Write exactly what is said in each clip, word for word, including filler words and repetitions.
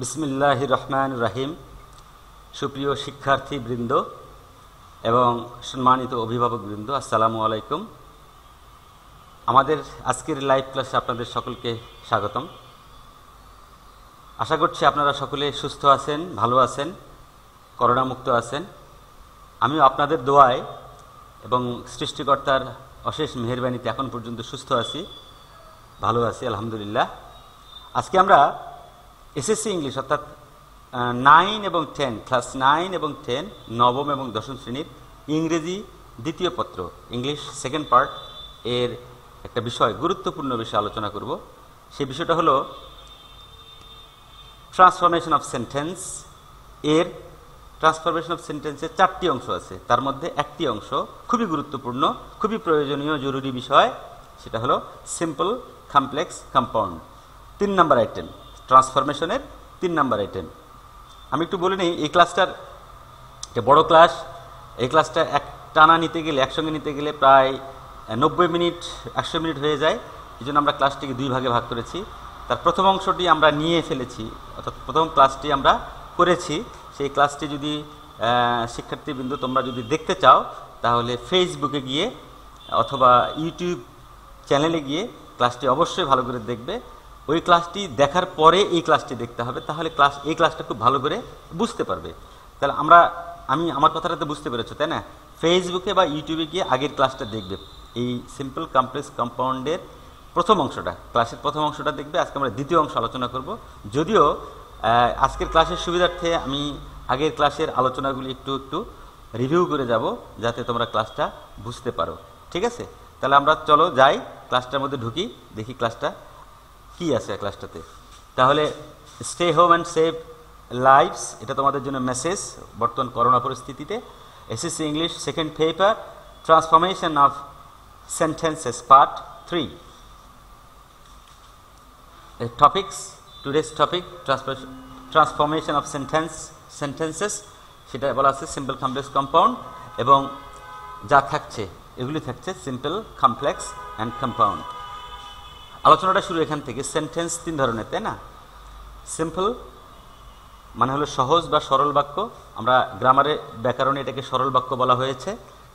বিসমিল্লাহির রহমানির রহিম সুপ্রিয় শিক্ষার্থী বৃন্দ এবং সম্মানিত অভিভাবক বৃন্দ, আসসালামু আলাইকুম। আমাদের আজকের লাইভ ক্লাসে আপনাদের সকলকে স্বাগতম। আশা করছি আপনারা সকলে সুস্থ আছেন, ভালো আছেন, করোনামুক্ত আছেন। আমিও আপনাদের দোয়ায় এবং সৃষ্টিকর্তার অশেষ মেহেরবানিতে এখন পর্যন্ত সুস্থ আছি, ভালো আছি, আলহামদুলিল্লাহ। আজকে আমরা এসএসসি ইংলিশ অর্থাৎ নাইন এবং টেন ক্লাস নাইন এবং টেন নবম এবং দশম শ্রেণীর ইংরেজি দ্বিতীয় পত্র ইংলিশ সেকেন্ড পার্ট এর একটা বিষয়, গুরুত্বপূর্ণ বিষয় আলোচনা করব। সেই বিষয়টা হলো ট্রান্সফরমেশন অফ সেন্টেন্স। এর ট্রান্সফরমেশন অফ সেন্টেন্সের চারটি অংশ আছে, তার মধ্যে একটি অংশ খুবই গুরুত্বপূর্ণ, খুবই প্রয়োজনীয়, জরুরি বিষয়, সেটা হলো সিম্পল, কমপ্লেক্স, কম্পাউন্ড। তিন নাম্বার আইটেম, ট্রান্সফরমেশনের তিন নাম্বার আইটেম। আমি একটু বলে নিই, এই ক্লাসটার একটা বড় ক্লাস। এই ক্লাসটা এক টানা নিতে গেলে, একসঙ্গে নিতে গেলে প্রায় নব্বই মিনিট একশো মিনিট হয়ে যায়। এই জন্য আমরা ক্লাসটিকে দুই ভাগে ভাগ করেছি। তার প্রথম অংশটি আমরা নিয়ে ফেলেছি, অর্থাৎ প্রথম ক্লাসটি আমরা করেছি। সেই ক্লাসটি যদি শিক্ষার্থীবৃন্দ তোমরা যদি দেখতে চাও, তাহলে ফেসবুকে গিয়ে অথবা ইউটিউব চ্যানেলে গিয়ে ক্লাসটি অবশ্যই ভালো করে দেখবে। ওই ক্লাসটি দেখার পরে এই ক্লাসটি দেখতে হবে, তাহলে ক্লাস এই ক্লাসটা খুব ভালো করে বুঝতে পারবে। তাহলে আমরা আমি আমার কথাটা তো বুঝতে পেরেছো, তাই না? ফেসবুকে বা ইউটিউবে গিয়ে আগের ক্লাসটা দেখবে, এই সিম্পল, কমপ্লেক্স, কম্পাউন্ডের প্রথম অংশটা, ক্লাসের প্রথম অংশটা দেখবে। আজকে আমরা দ্বিতীয় অংশ আলোচনা করব। যদিও আজকের ক্লাসের সুবিধার্থে আমি আগের ক্লাসের আলোচনাগুলি একটু একটু রিভিউ করে যাব, যাতে তোমরা ক্লাসটা বুঝতে পারো, ঠিক আছে? তাহলে আমরা চলো যাই, ক্লাসটার মধ্যে ঢুকি, দেখি ক্লাসটা কি আছে ক্লাসটাতে। তাহলে stay home and save lives, এটা তোমাদের জন্য মেসেজ। বর্তমান করোনা পরিস্থিতিতে SSC English second paper transformation of sentences part three topics. Today's topic transformation of sentence sentences, সেটা বলা আছে সিম্পল, কমপ্লেক্স, কম্পাউন্ড। এবং যা থাকছে এগুলি থাকছে সিম্পল, কমপ্লেক্স অ্যান্ড কম্পাউন্ড। আলোচনাটা শুরু এখান থেকে। সেন্টেন্স তিন ধরনের, তাই না? সিম্পল মানে হলো সহজ বা সরল বাক্য, আমরা গ্রামারে ব্যাকরণে এটাকে সরল বাক্য বলা হয়েছে।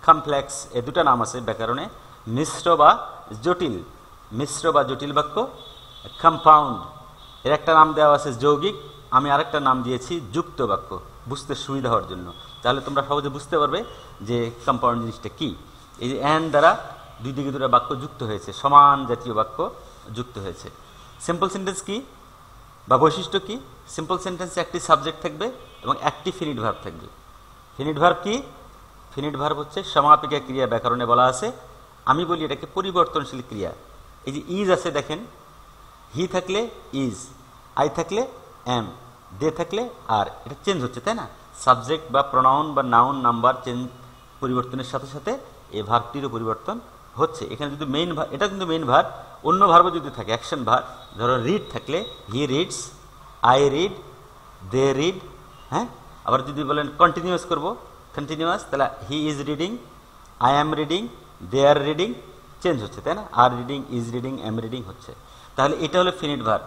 কমপ্লেক্স, এ দুটো নাম আছে ব্যাকরণে, মিশ্র বা জটিল, মিশ্র বা জটিল বাক্য। কম্পাউন্ড, এর একটা নাম দেওয়া আছে যৌগিক, আমি আরেকটা নাম দিয়েছি যুক্ত বাক্য, বুঝতে সুবিধা হওয়ার জন্য। তাহলে তোমরা সহজে বুঝতে পারবে যে কম্পাউন্ড জিনিসটা কী। এই যে অ্যান্ড দ্বারা দুই দিকে দুটো বাক্য যুক্ত হয়েছে, সমান জাতীয় বাক্য যুক্ত হয়েছে। সিম্পল সেন্টেন্স কি বা বৈশিষ্ট্য কি? সিম্পল সেন্টেন্সে একটি সাবজেক্ট থাকবে এবং একটি ফিনিট ভার্ব থাকবে। ফিনিট ভার্ব কি? ফিনিট ভার্ব হচ্ছে সমাপিকা ক্রিয়া, ব্যাকরণে বলা আছে। আমি বলি এটাকে পরিবর্তনশীল ক্রিয়া। এই যে ইজ আছে, দেখেন, হি থাকলে ইজ, আই থাকলে এম, দে থাকলে আর, এটা চেঞ্জ হচ্ছে, তাই না? সাবজেক্ট বা প্রোনাউন বা নাউন নাম্বার চেঞ্জ, পরিবর্তনের সাথে সাথে এ ভার্বটিরও পরিবর্তন হচ্ছে। এখানে যদি মেইন ভার, এটা কিন্তু মেইন ভার, অন্য ভার্বও যদি থাকে অ্যাকশন ভার, ধরো রিড থাকলে he reads, I read, they read. হ্যাঁ, আবার যদি বলেন কন্টিনিউয়াস করব, কন্টিনিউয়াস, তাহলে he is reading, I am reading, they are reading, change হচ্ছে, তাই না? Are reading, is reading, am reading হচ্ছে। তাহলে এটা হলো ফিনিট ভার।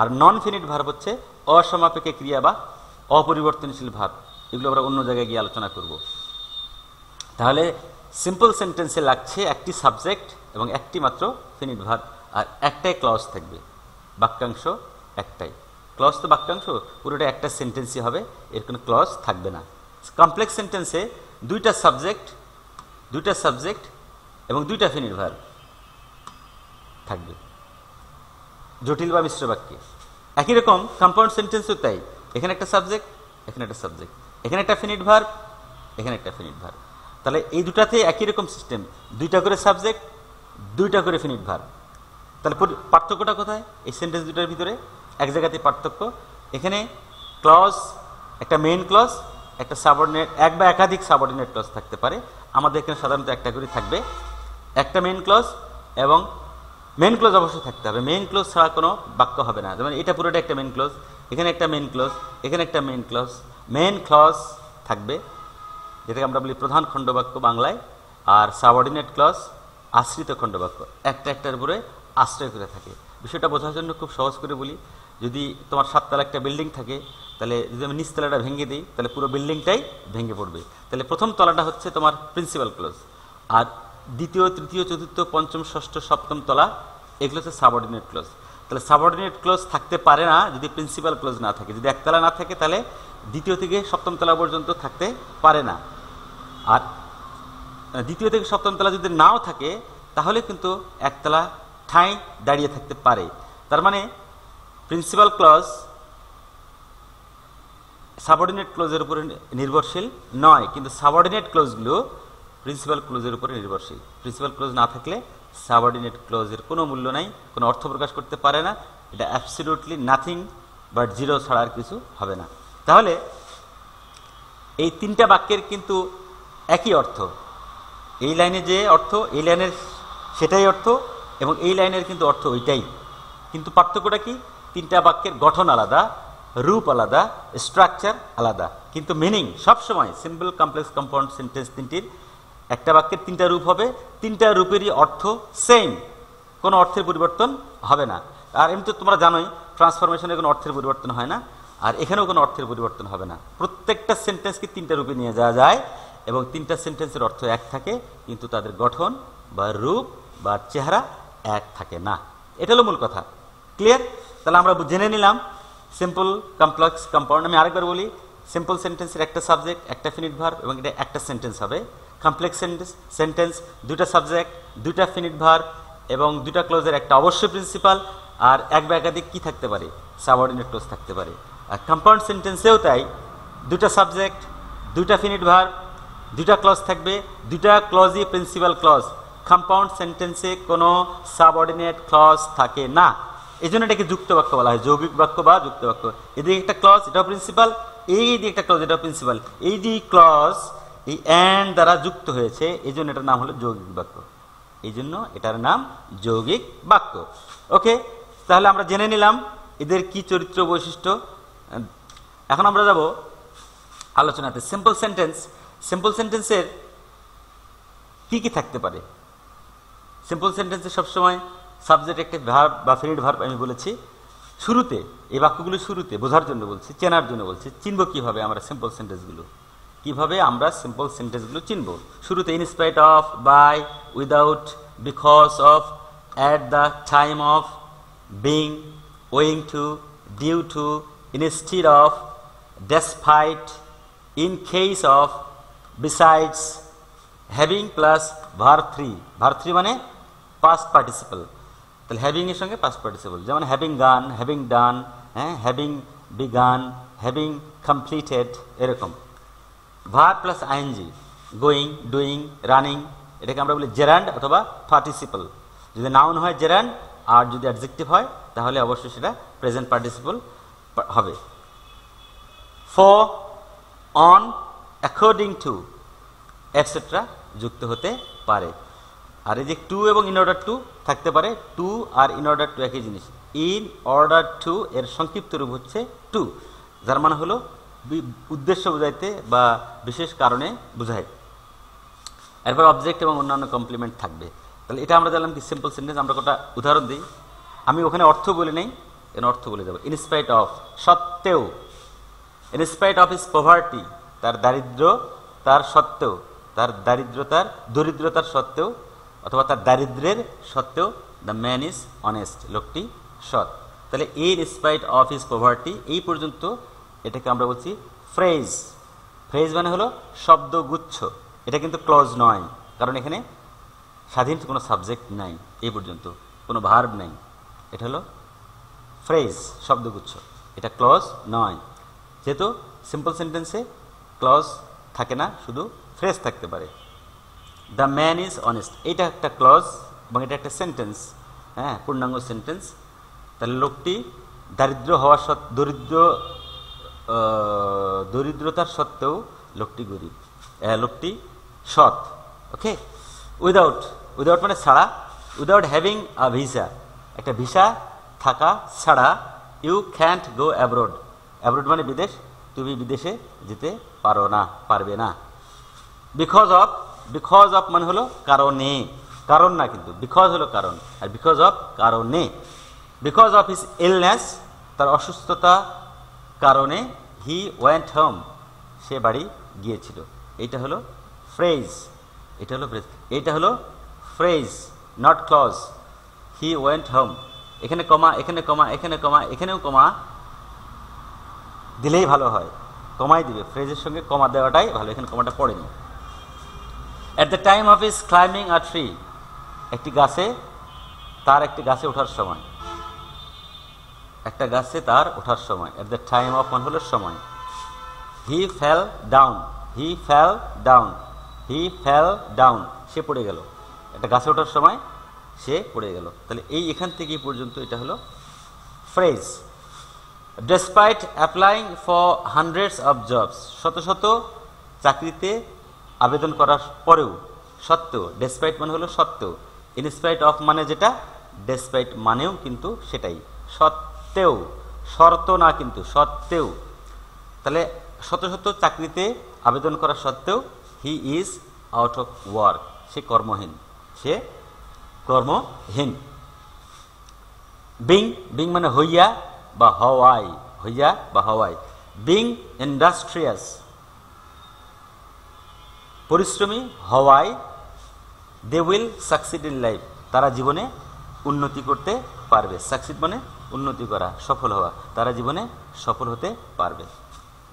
আর নন ফিনিট ভার হচ্ছে অসমাপেক্ষে ক্রিয়া বা অপরিবর্তনশীল ভার, এগুলো আমরা অন্য জায়গায় গিয়ে আলোচনা করব। তাহলে সিম্পল সেন্টেন্সে লাগছে একটি সাবজেক্ট এবং একটি মাত্র ফিনিট ভার্ব, আর একটাই ক্লজ থাকবে, বাক্যাংশ একটাই। ক্লজ তো বাক্যাংশ, পুরোটা একটা সেন্টেন্সই হবে, এর কোনো ক্লজ থাকবে না। কমপ্লেক্স সেন্টেন্সে দুইটা সাবজেক্ট, দুইটা সাবজেক্ট এবং দুইটা ফিনিট ভার্ব থাকবে, জটিল বা মিশ্র বাক্যে। একই রকম কম্পাউন্ড সেন্টেন্সও তাই, এখানে একটা সাবজেক্ট, এখানে একটা সাবজেক্ট, এখানে একটা ফিনিট ভার্ব, এখানে একটা ফিনিট ভার্ব। তাহলে এই দুটাতে একই রকম সিস্টেম, দুইটা করে সাবজেক্ট, দুইটা করে ফিনিট ভার্ব। তাহলে পার্থক্যটা কোথায় এই সেন্টেন্স দুটার ভিতরে? এক জায়গাতে পার্থক্য, এখানে ক্লজ, একটা মেইন ক্লজ, একটা সাবঅর্ডিনেট, এক বা একাধিক সাবঅর্ডিনেট ক্লজ থাকতে পারে। আমাদের এখানে সাধারণত একটা করে থাকবে, একটা মেইন ক্লজ, এবং মেইন ক্লজ অবশ্যই থাকতে হবে, মেইন ক্লজ ছাড়া কোনো বাক্য হবে না। যেমন এটা পুরোটা একটা মেইন ক্লজ, এখানে একটা মেইন ক্লজ, এখানে একটা মেইন ক্লজ, মেইন ক্লজ থাকবে, যেটাকে আমরা বলি প্রধান খণ্ডবাক্য বাংলায়। আর সাবঅর্ডিনেট ক্লজ আশ্রিত খণ্ডবাক্য, একটা একটার উপরে আশ্রয় করে থাকে। বিষয়টা বোঝার জন্য খুব সহজ করে বলি, যদি তোমার সাততলা একটা বিল্ডিং থাকে তাহলে যদি আমি নিচতলাটা ভেঙে দেই তাহলে পুরো বিল্ডিংটাই ভেঙে পড়বে তাহলে প্রথম তলাটা হচ্ছে তোমার প্রিন্সিপাল ক্লোজ আর দ্বিতীয় তৃতীয় চতুর্থ পঞ্চম ষষ্ঠ সপ্তম তলা এগুলো হচ্ছে সাবঅর্ডিনেট ক্লোজ তাহলে সাবঅর্ডিনেট ক্লোজ থাকতে পারে না যদি প্রিন্সিপাল ক্লোজ না থাকে যদি একতলা না থাকে তাহলে দ্বিতীয় থেকে সপ্তম তলা পর্যন্ত থাকতে পারে না আর দ্বিতীয় থেকে সপ্তম তলা যদি নাও থাকে তাহলে কিন্তু একতলা ঠাঁই দাঁড়িয়ে থাকতে পারে তার মানে প্রিন্সিপাল ক্লজ সাবঅর্ডিনেট ক্লজের উপরে নির্ভরশীল নয় কিন্তু সাবঅর্ডিনেট ক্লজগুলো প্রিন্সিপাল ক্লজের উপরে নির্ভরশীল প্রিন্সিপাল ক্লজ না থাকলে সাবঅর্ডিনেট ক্লজের কোনো মূল্য নাই কোনো অর্থ প্রকাশ করতে পারে না এটা অ্যাবসলিউটলি নাথিং বাট জিরো ছাড়া আর কিছু হবে না তাহলে এই তিনটা বাক্যের কিন্তু একই অর্থ এই লাইনে যে অর্থ এই লাইনের সেটাই অর্থ এবং এই লাইনের কিন্তু অর্থ ওইটাই কিন্তু পার্থক্যটা কি তিনটা বাক্যের গঠন আলাদা রূপ আলাদা স্ট্রাকচার আলাদা কিন্তু মিনিং সবসময় সিম্পল কমপ্লেক্স কম্পাউন্ড সেন্টেন্স তিনটির একটা বাক্যের তিনটা রূপ হবে তিনটা রূপেরই অর্থ সেম কোনো অর্থের পরিবর্তন হবে না আর এমনি তো তোমরা জানোই ট্রান্সফরমেশনে কোনো অর্থের পরিবর্তন হয় না আর এখানেও কোনো অর্থের পরিবর্তন হবে না প্রত্যেকটা সেন্টেন্সকে তিনটা রূপে নিয়ে যাওয়া যায় এবং তিনটা সেন্টেন্সের অর্থ এক থাকে কিন্তু তাদের গঠন বা রূপ বা চেহারা এক থাকে না এটা হলো মূল কথা ক্লিয়ার তাহলে আমরা জেনে নিলাম সিম্পল কমপ্লেক্স কম্পাউন্ড আমি আরেকবার বলি সিম্পল সেন্টেন্সের একটা সাবজেক্ট একটা ফিনিট ভার্ব এবং এটা একটা সেন্টেন্স হবে কমপ্লেক্স সেন্টেন্স সেন্টেন্স দুইটা সাবজেক্ট দুইটা ফিনিট ভার্ব এবং দুইটা ক্লোজের একটা অবশ্যই প্রিন্সিপাল আর এক বা একাধিক কী থাকতে পারে সাবঅর্ডিনেট ক্লোজ থাকতে পারে আর কম্পাউন্ড সেন্টেন্সেও তাই দুইটা সাবজেক্ট দুইটা ফিনিট ভার্ব দুইটা ক্লজ থাকবে দুইটা ক্লজই প্রিন্সিপাল ক্লজ কম্পাউন্ড সেন্টেন্সে কোনো সাবঅর্ডিনেট ক্লজ থাকে না এই জন্য এটাকে যুক্ত বাক্য বলা হয় যৌগিক বাক্য বা যুক্ত বাক্য এদিকে একটা ক্লজ এটাও প্রিন্সিপাল এই দিকে একটা ক্লজ এটাও প্রিন্সিপাল এই যে ক্লজ এই অ্যান্ড দ্বারা যুক্ত হয়েছে এই জন্য এটার নাম হলো যৌগিক বাক্য এই জন্য এটার নাম যৌগিক বাক্য ওকে তাহলে আমরা জেনে নিলাম এদের কি চরিত্র বৈশিষ্ট্য এখন আমরা যাব আলোচনাতে সিম্পল সেন্টেন্স সিম্পল সেন্টেন্সের কী কী থাকতে পারে সিম্পল সেন্টেন্সে সবসময় সাবজেক্ট একটা ভার্ব বা ফিনিট ভার্ব আমি বলেছি শুরুতে এই বাক্যগুলো শুরুতে বোঝার জন্য বলছি চেনার জন্য বলছি চিনব কীভাবে আমরা সিম্পল সেন্টেন্সগুলো কীভাবে আমরা সিম্পল সেন্টেন্সগুলো চিনব শুরুতে in spite of by without because of at the time of being owing to due to instead of despite in case of besides having plus verb three verb three মানে past participle তাহলে having এর সঙ্গে past participle যেমন having gone having done হ্যাঁ having begun having completed এরকম verb plus ing going doing running এটাকে আমরা বলি gerund অথবা participle যদি noun হয় gerund আর যদি adjective হয় তাহলে অবশ্যই সেটা present participle হবে for on according to etcetera যুক্ত হতে পারে আর এই যে টু এবং ইন অর্ডার টু থাকতে পারে টু আর ইন অর্ডার টু একই জিনিস ইন অর্ডার টু এর সংক্ষিপ্ত রূপ হচ্ছে টু যার মানে হলো উদ্দেশ্য বোঝাইতে বা বিশেষ কারণে বোঝায় এরপর অবজেক্ট এবং অন্যান্য কমপ্লিমেন্ট থাকবে তাহলে এটা আমরা জানলাম কি সিম্পল সেন্টেন্স আমরা কটা উদাহরণ দিই আমি ওখানে অর্থ বলে নেই এর অর্থ বলে যাব ইনস্পাইট অফ সত্ত্বেও ইনস্পাইট অফ ইজ পভার্টি তার দারিদ্র তার সত্ত্বেও তার দারিদ্রতার দরিদ্রতার সত্ত্বেও অথবা তার দারিদ্রের সত্ত্বেও দ্য ম্যান ইজ অনেস্ট লোকটি সৎ তাহলে in spite of his poverty এই পর্যন্ত এটাকে আমরা বলছি ফ্রেজ ফ্রেজ মানে হলো শব্দগুচ্ছ এটা কিন্তু ক্লজ নয় কারণ এখানে স্বাধীন কোনো সাবজেক্ট নাই এই পর্যন্ত কোনো ভার্ব নাই এটা হলো ফ্রেজ শব্দগুচ্ছ এটা ক্লজ নয় যেহেতু সিম্পল সেন্টেন্সে ক্লজ থাকে না শুধু ফ্রেজ থাকতে পারে দ্য ম্যান ইজ অনেস্ট এটা একটা ক্লজ এবং এটা একটা সেন্টেন্স হ্যাঁ পূর্ণাঙ্গ সেন্টেন্স তাহলে লোকটি দারিদ্র হওয়া সত্ত্বেও দরিদ্র দরিদ্রতার সত্ত্বেও লোকটি গরিব লোকটি সৎ ওকে উইদাউট উইদাউট মানে ছাড়া উইদাউট হ্যাভিং আ ভিসা একটা ভিসা থাকা ছাড়া you can't go abroad abroad মানে বিদেশ তুমি বিদেশে যেতে পারো না পারবে না বিকজ অফ বিকজ অফ মানে হলো কারণে কারণ না কিন্তু বিকজ হলো কারণ আর বিকজ অফ কারণে বিকজ অফ হিজ ইলনেস তার অসুস্থতা কারণে হি ওয়েন্ট হোম, সে বাড়ি গিয়েছিল। এটা হলো ফ্রেজ, এটা হলো ফ্রেজ, এটা হলো phrase not clause. He went home, এখানে কমা, এখানে কমা, এখানে কমা, এখানেও কমা দিলেই ভালো হয়, কমাই দিবে, ফ্রেজের সঙ্গে কমা দেওয়াটাই ভালো, এখানে কমাটা পড়েনি। At the time of is climbing a tree, একটি গাছে, তার একটি গাছে ওঠার সময়, একটা গাছে তার ওঠার সময়, অ্যাট দ্য টাইম অফ মানে হলো সময়। He fell down, he fell down, he fell down, সে পড়ে গেল, একটা গাছে ওঠার সময় সে পড়ে গেল। তাহলে এই এখান থেকে পর্যন্ত এটা হলো phrase. Despite applying for hundreds of jobs, শত শত চাকরিতে আবেদন করার পরেও, সত্ত্বেও, ডেসপাইট মানে হলো সত্ত্বেও, ইনস্পাইট অফ মানে যেটা, ডেসপাইট মানেও কিন্তু সেটাই, সত্ত্বেও, শর্ত না কিন্তু, সত্ত্বেও। তাহলে শত শত চাকরিতে আবেদন করা সত্ত্বেও he is out of work, সে কর্মহীন, সে কর্মহীন। বিং, বিং মানে হইয়া বা হওয়াই, হইয়া বা হওয়াই। বিং ইন্ডাস্ট্রিয়াস, পরিশ্রমী হওয়ায়, they will succeed in life, তারা জীবনে উন্নতি করতে পারবে। সাকসিড মানে উন্নতি করা, সফল হওয়া, তারা জীবনে সফল হতে পারবে।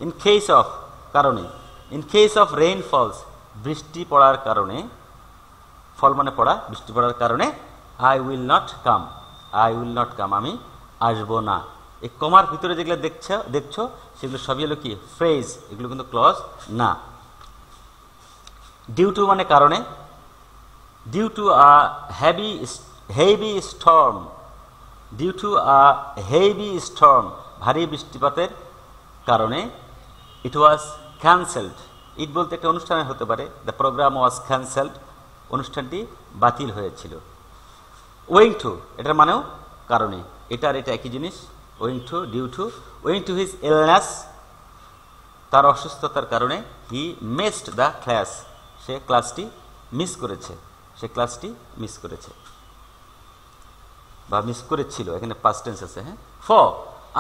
ইন কেস অফ কারণে, ইন কেস অফ রেইনফলস বৃষ্টি পড়ার কারণে, ফল মানে পড়া, বৃষ্টি পড়ার কারণে, I will not come, I will not come, আমি আসবো না। এই কমার ভিতরে যেগুলো দেখছ দেখছো সেগুলো সবই হলো কি, ফ্রেজ, এগুলো কিন্তু ক্লজ না। ডিউ টু মানে কারণে, due to a heavy heavy storm, due to a heavy storm, ভারী বৃষ্টিপাতের কারণে, ইট ওয়াজ ক্যান্সেলড। ইট বলতে একটা অনুষ্ঠানে হতে পারে, দ্য প্রোগ্রাম ওয়াজ ক্যান্সেলড, অনুষ্ঠানটি বাতিল হয়েছিল। ওয়িং টু, এটার মানেও কারণে, এটা আর এটা একই জিনিস, owing to, due to, owing to his illness, তার অসুস্থতার কারণে, হি মিসড দ্য ক্লাস, সে ক্লাসটি মিস করেছে, সে ক্লাসটি মিস করেছে বা মিস করেছিল, এখানে পাস্ট টেন্স আছে। হ্যাঁ, for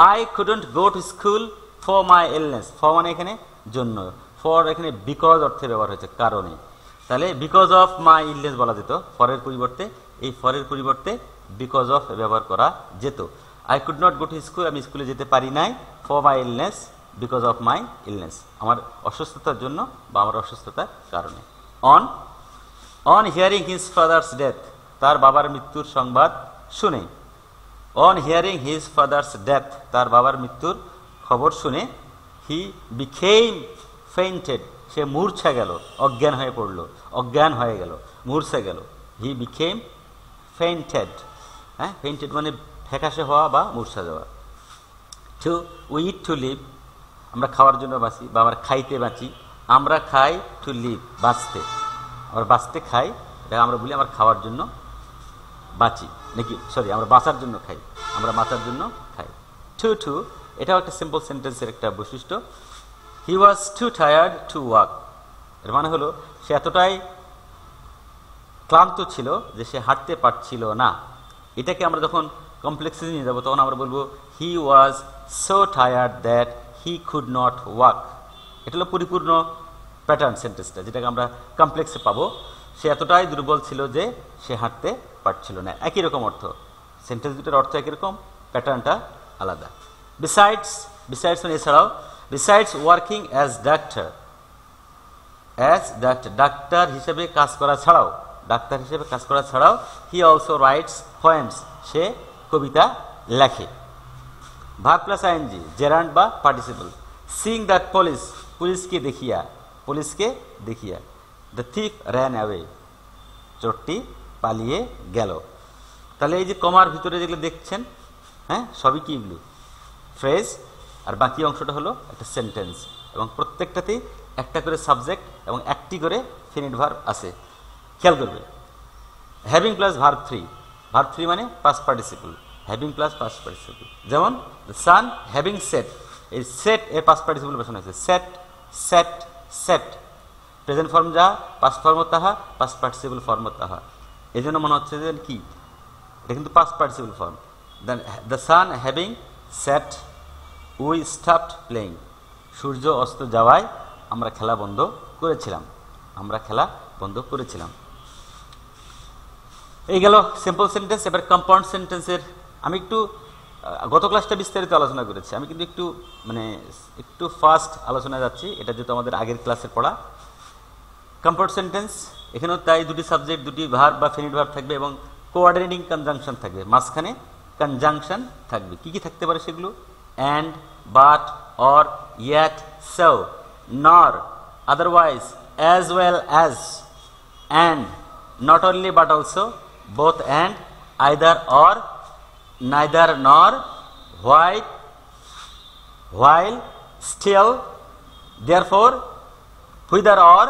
I couldn't go to school for my illness, for মানে এখানে জন্য, ফর এখানে বিকজ অর্থে ব্যবহার হয়েছে, কারণে। তাহলে বিকজ অফ মাই ইলনেস বলা যেত ফরের পরিবর্তে, এই ফরের পরিবর্তে বিকজ অফ ব্যবহার করা যেত। I could not go to school, আমি স্কুলে যেতে পারি নাই, for my illness, because of my illness, আমার অসুস্থতার জন্য বা আমার অসুস্থতার কারণে। On, on hearing his father's death, তার বাবার মৃত্যুর সংবাদ শুনে, on hearing his father's death, তার বাবার মৃত্যুর খবর শুনে, হি বিকেম ফেইন্টেড, সে মূর্ছা গেল, অজ্ঞান হয়ে পড়ল, অজ্ঞান হয়ে গেল, মূর্ছা গেল। হি বিকেম ফেইন্টেড, হ্যাঁ, ফেইন্টেড মানে ফ্যাকাশে হওয়া বা মূর্ছা যাওয়া। টু উইট টু লিভ, আমরা খাওয়ার জন্য বাঁচি বা আমরা খাইতে বাঁচি, আমরা খাই, টু লিভ বাঁচতে, আমরা বাঁচতে খাই, এটা আমরা বলি আমরা খাওয়ার জন্য বাঁচি নাকি, সরি আমরা বাঁচার জন্য খাই, আমরা বাঁচার জন্য খাই। টু টু, এটাও একটা সিম্পল সেন্টেন্সের একটা বৈশিষ্ট্য। He was too tired to walk, এর মানে হলো সে এতটাই ক্লান্ত ছিল যে সে হাঁটতে পারছিল না। এটাকে আমরা যখন কমপ্লেক্সে নিয়ে যাবো তখন আমরা বলবো he was so tired that he could not walk. এটা হলো পরিপূর্ণ প্যাটার্ন সেন্টেন্সটা, যেটাকে আমরা কমপ্লেক্সে পাবো, সে এতটাই দুর্বল ছিল যে সে হাঁটতে পারছিল না। একই রকম অর্থ, সেন্টেন্স দুটোর অর্থ একই রকম, প্যাটার্নটা আলাদা। বিসাইডস, বিসাইডস মানে এছাড়াও, besides working as doctor, as doctor, doctor হিসেবে কাজ করা ছাড়াও, ডাক্তার হিসেবে কাজ করা ছাড়াও, হি অলসো রাইটস পোয়েমস, সে কবিতা লেখে। ভার্ব প্লাস আইএনজি, জেরান্ড বা পার্টিসিপল। সিইং দ্যাট পুলিশ, পুলিশকে দেখিয়া, পুলিশকে দেখিয়া। দ্য থিফ র্যান অ্যাওয়ে, চোরটি পালিয়ে গেল। তাহলে এই যে কমার ভিতরে যেগুলো দেখছেন, হ্যাঁ, সবই কি এগুলো ফ্রেজ, আর বাকি অংশটা হলো একটা সেন্টেন্স, এবং প্রত্যেকটাতেই একটা করে সাবজেক্ট এবং একটি করে ফিনিট ভার্ব আছে, খেয়াল করবে। Having plus verb three, verb three মানে past participle, having plus past participle, যেমন দ্য সান হ্যাভিং সেট, এই সেট এর পাস্ট পার্টিসিপল বসানো হয়েছে, set set set, present form যাহা, পাস্ট ফর্ম তাহা, পাস্ট পার্টিসিপল ফর্ম তাহা, এই জন্য মনে হচ্ছে যে কি এটা কিন্তু past participle form. Then the sun having sat we stopped playing. সূর্য অস্ত যাওয়ায় আমরা খেলা বন্ধ করেছিলাম, আমরা খেলা বন্ধ করেছিলাম। এই গেল সিম্পল সেন্টেন্স। এবার কম্পাউন্ড সেন্টেন্সের আমি একটু গত ক্লাসটা বিস্তারিত আলোচনা করেছি, আমি কিন্তু একটু মানে একটু ফাস্ট আলোচনা যাচ্ছি, এটা যেহেতু আমাদের আগের ক্লাসে পড়া। কম্পাউন্ড সেন্টেন্স এখানেও তাই, দুটি সাবজেক্ট, দুটি ভার্ব বা ফিনিট ভার্ব থাকবে এবং কোঅর্ডিনেটিং কনজাংশন থাকবে, মাঝখানে কনজাংশন থাকবে। কী কী থাকতে পারে সেগুলো? And, but, or, yet, so, nor, otherwise, as well as, and, not only but also, both and, either or, neither nor, white, while, still, therefore, whether or,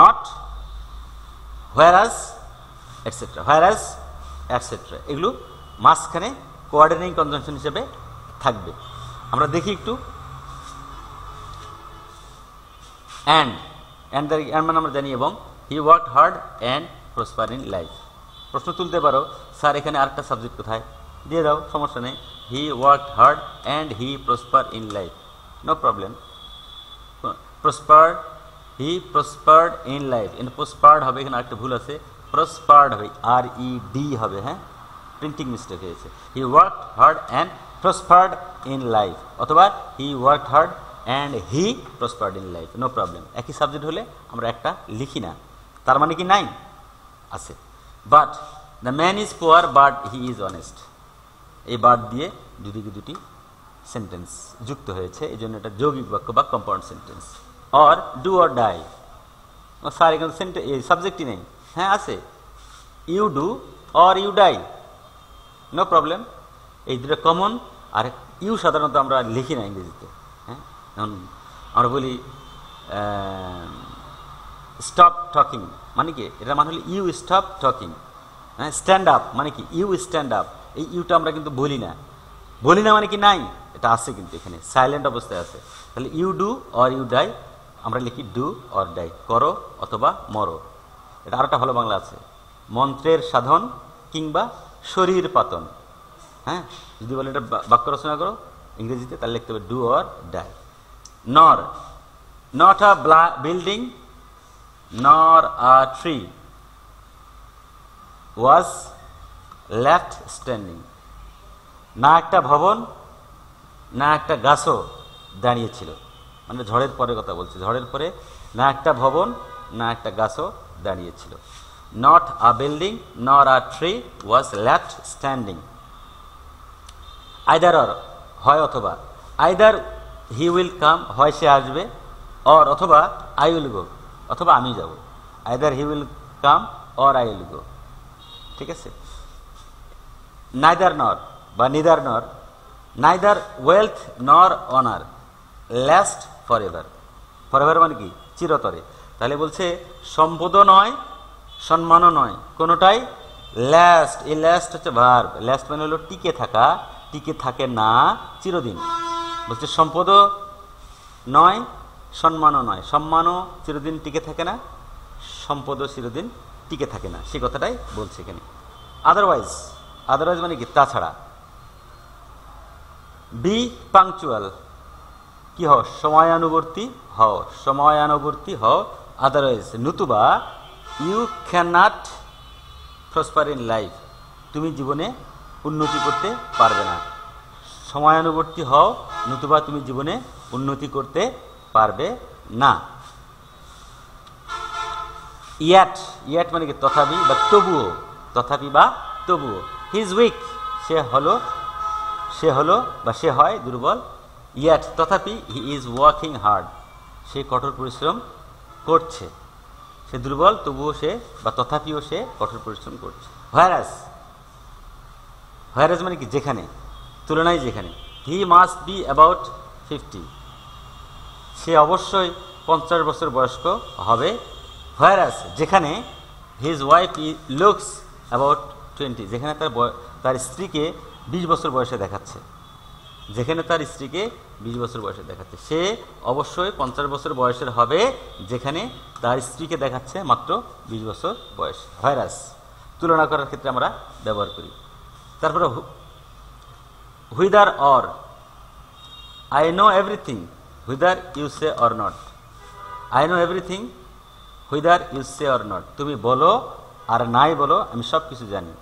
not, whereas, et cetera whereas, et cetera এগুলো মাঝখানে coordinating conjunction হিসেবে থাকবে। আমরা দেখি একটু and, and মানে আমরা জানি, এবং he work hard and prosper in life. প্রশ্ন তুলতে পারো, স্যার এখানে আরেকটা সাবজেক্ট কোথায়? দিয়ে দাও, সমস্যা নেই। He work hard and he prosper in life, no problem. Prosper, he prospered in life, in prospered হবে, এখানে একটা ভুল আছে, প্রসপার্ড হবে, আর ই ডি হবে, হ্যাঁ প্রিন্টিং মিস্টেক হয়েছে। He work hard and prospered in life, অথবা he work hard and he prospered in life, no problem. একই সাবজেক্ট হলে আমরা একটা লিখি না, তার মানে কি নাই আছে। But the man is poor but he is honest, এই বাট দিয়ে দুটি দুটি সেন্টেন্স যুক্ত হয়েছে, এই জন্য এটা যৌগিক বাক্য বা compound sentence. Or, do or die, sir এখানে সেন্টে এই সাবজেক্টই নেই, হ্যাঁ আছে, you do or you die, no problem. এই দুটো কমন। আর ইউ সাধারণত আমরা লিখি না ইংরেজিতে, হ্যাঁ এখন আমরা বলি স্টপ টকিং, মানে কি এটা মানে হলো ইউ স্টপ টকিং, হ্যাঁ স্ট্যান্ড আপ মানে কি ইউ স্ট্যান্ড আপ, এই ইউটা আমরা কিন্তু বলি না, বলি না মানে কি নাই, এটা আছে কিন্তু এখানে সাইলেন্ট অবস্থায় আছে। তাহলে you do or you die, আমরা লিখি ডু অর ডাই, করো অথবা মরো। এটা আরেকটা ভালো বাংলা আছে, মন্ত্রের সাধন কিংবা শরীর পাতন, হ্যাঁ যদি বলে এটা বাক্য রচনা করো ইংরেজিতে, তাহলে লিখতে হবে do or die. Nor, not a building nor a tree was left standing, না একটা ভবন না একটা গাছও দাঁড়িয়েছিল, মানে ঝড়ের পরে কথা বলছি, ঝড়ের পরে না একটা ভবন না একটা গাছও দাঁড়িয়েছিল। Not a building nor a tree was left standing, either or হয় অথবা, আইদার হি উইল কাম হয় সে আসবে, অর অথবা আই উইল গো অথবা আমি যাব, either he will come or I will go, ঠিক আছে। নাইদার নর বা neither nor, neither wealth nor honour last for ever, for ever মানে কি চিরতরে, তাহলে বলছে সম্পদও নয় সম্মানও নয় কোনোটাই ল্যাস্ট, এই ল্যাস্ট হচ্ছে ভার্ব, ল্যাস্ট মানে হলো টিকে থাকা, টিকে থাকে না চিরদিন, বলছে সম্পদও নয় সম্মানও নয়, সম্মানও চিরদিন টিকে থাকে না, সম্পদও চিরদিন টিকে থাকে না, সে কথাটাই বলছে এখানে। আদারওয়াইজ, আদারওয়াইজ মানে কি তাছাড়া। বি পাংচুয়াল, কি হও সময়ানুবর্তী হও, সময়ানুবর্তী হও, আদারওয়াইজ নতুবা you can not prosper in life, তুমি জীবনে উন্নতি করতে পারবে না, সময়ানুবর্তী হও নতুবা তুমি জীবনে উন্নতি করতে পারবে না। ইয়াট, ইয়াট মানে কি তথাপি বা তবুও, তথাপি বা তবুও। হি ইজ উইক, সে হলো সে হলো বা সে হয় দুর্বল, ইয়াট তথাপি হি ইজ ওয়ার্কিং হার্ড, সে কঠোর পরিশ্রম করছে, সে দুর্বল তবুও সে বা তথাপিও সে কঠোর পরিশ্রম করছে। হোয়ারাস, হোয়ারাস মানে কি যেখানে, তুলনায় যেখানে। He must be about fifty, সে অবশ্যই পঞ্চাশ বছর বয়স্ক হবে, হোয়ারাস যেখানে হিজ ওয়াইফ ই লুকস অ্যাবাউট টোয়েন্টি, যেখানে তার তার স্ত্রীকে বিশ বছর বয়সে দেখাচ্ছে, যেখানে তার স্ত্রীকে বিশ বছর বয়সে দেখাচ্ছে, সে অবশ্যই পঞ্চাশ বছর বয়সের হবে যেখানে তার স্ত্রীকে দেখাচ্ছে মাত্র বিশ বছর বয়স। ভাইরাস তুলনা করার ক্ষেত্রে আমরা ব্যবহার করি। তারপরে whether or. I know everything, whether you say or not. I know everything, whether you say or not. তুমি বলো আর নাই বলো আমি সব কিছু জানি।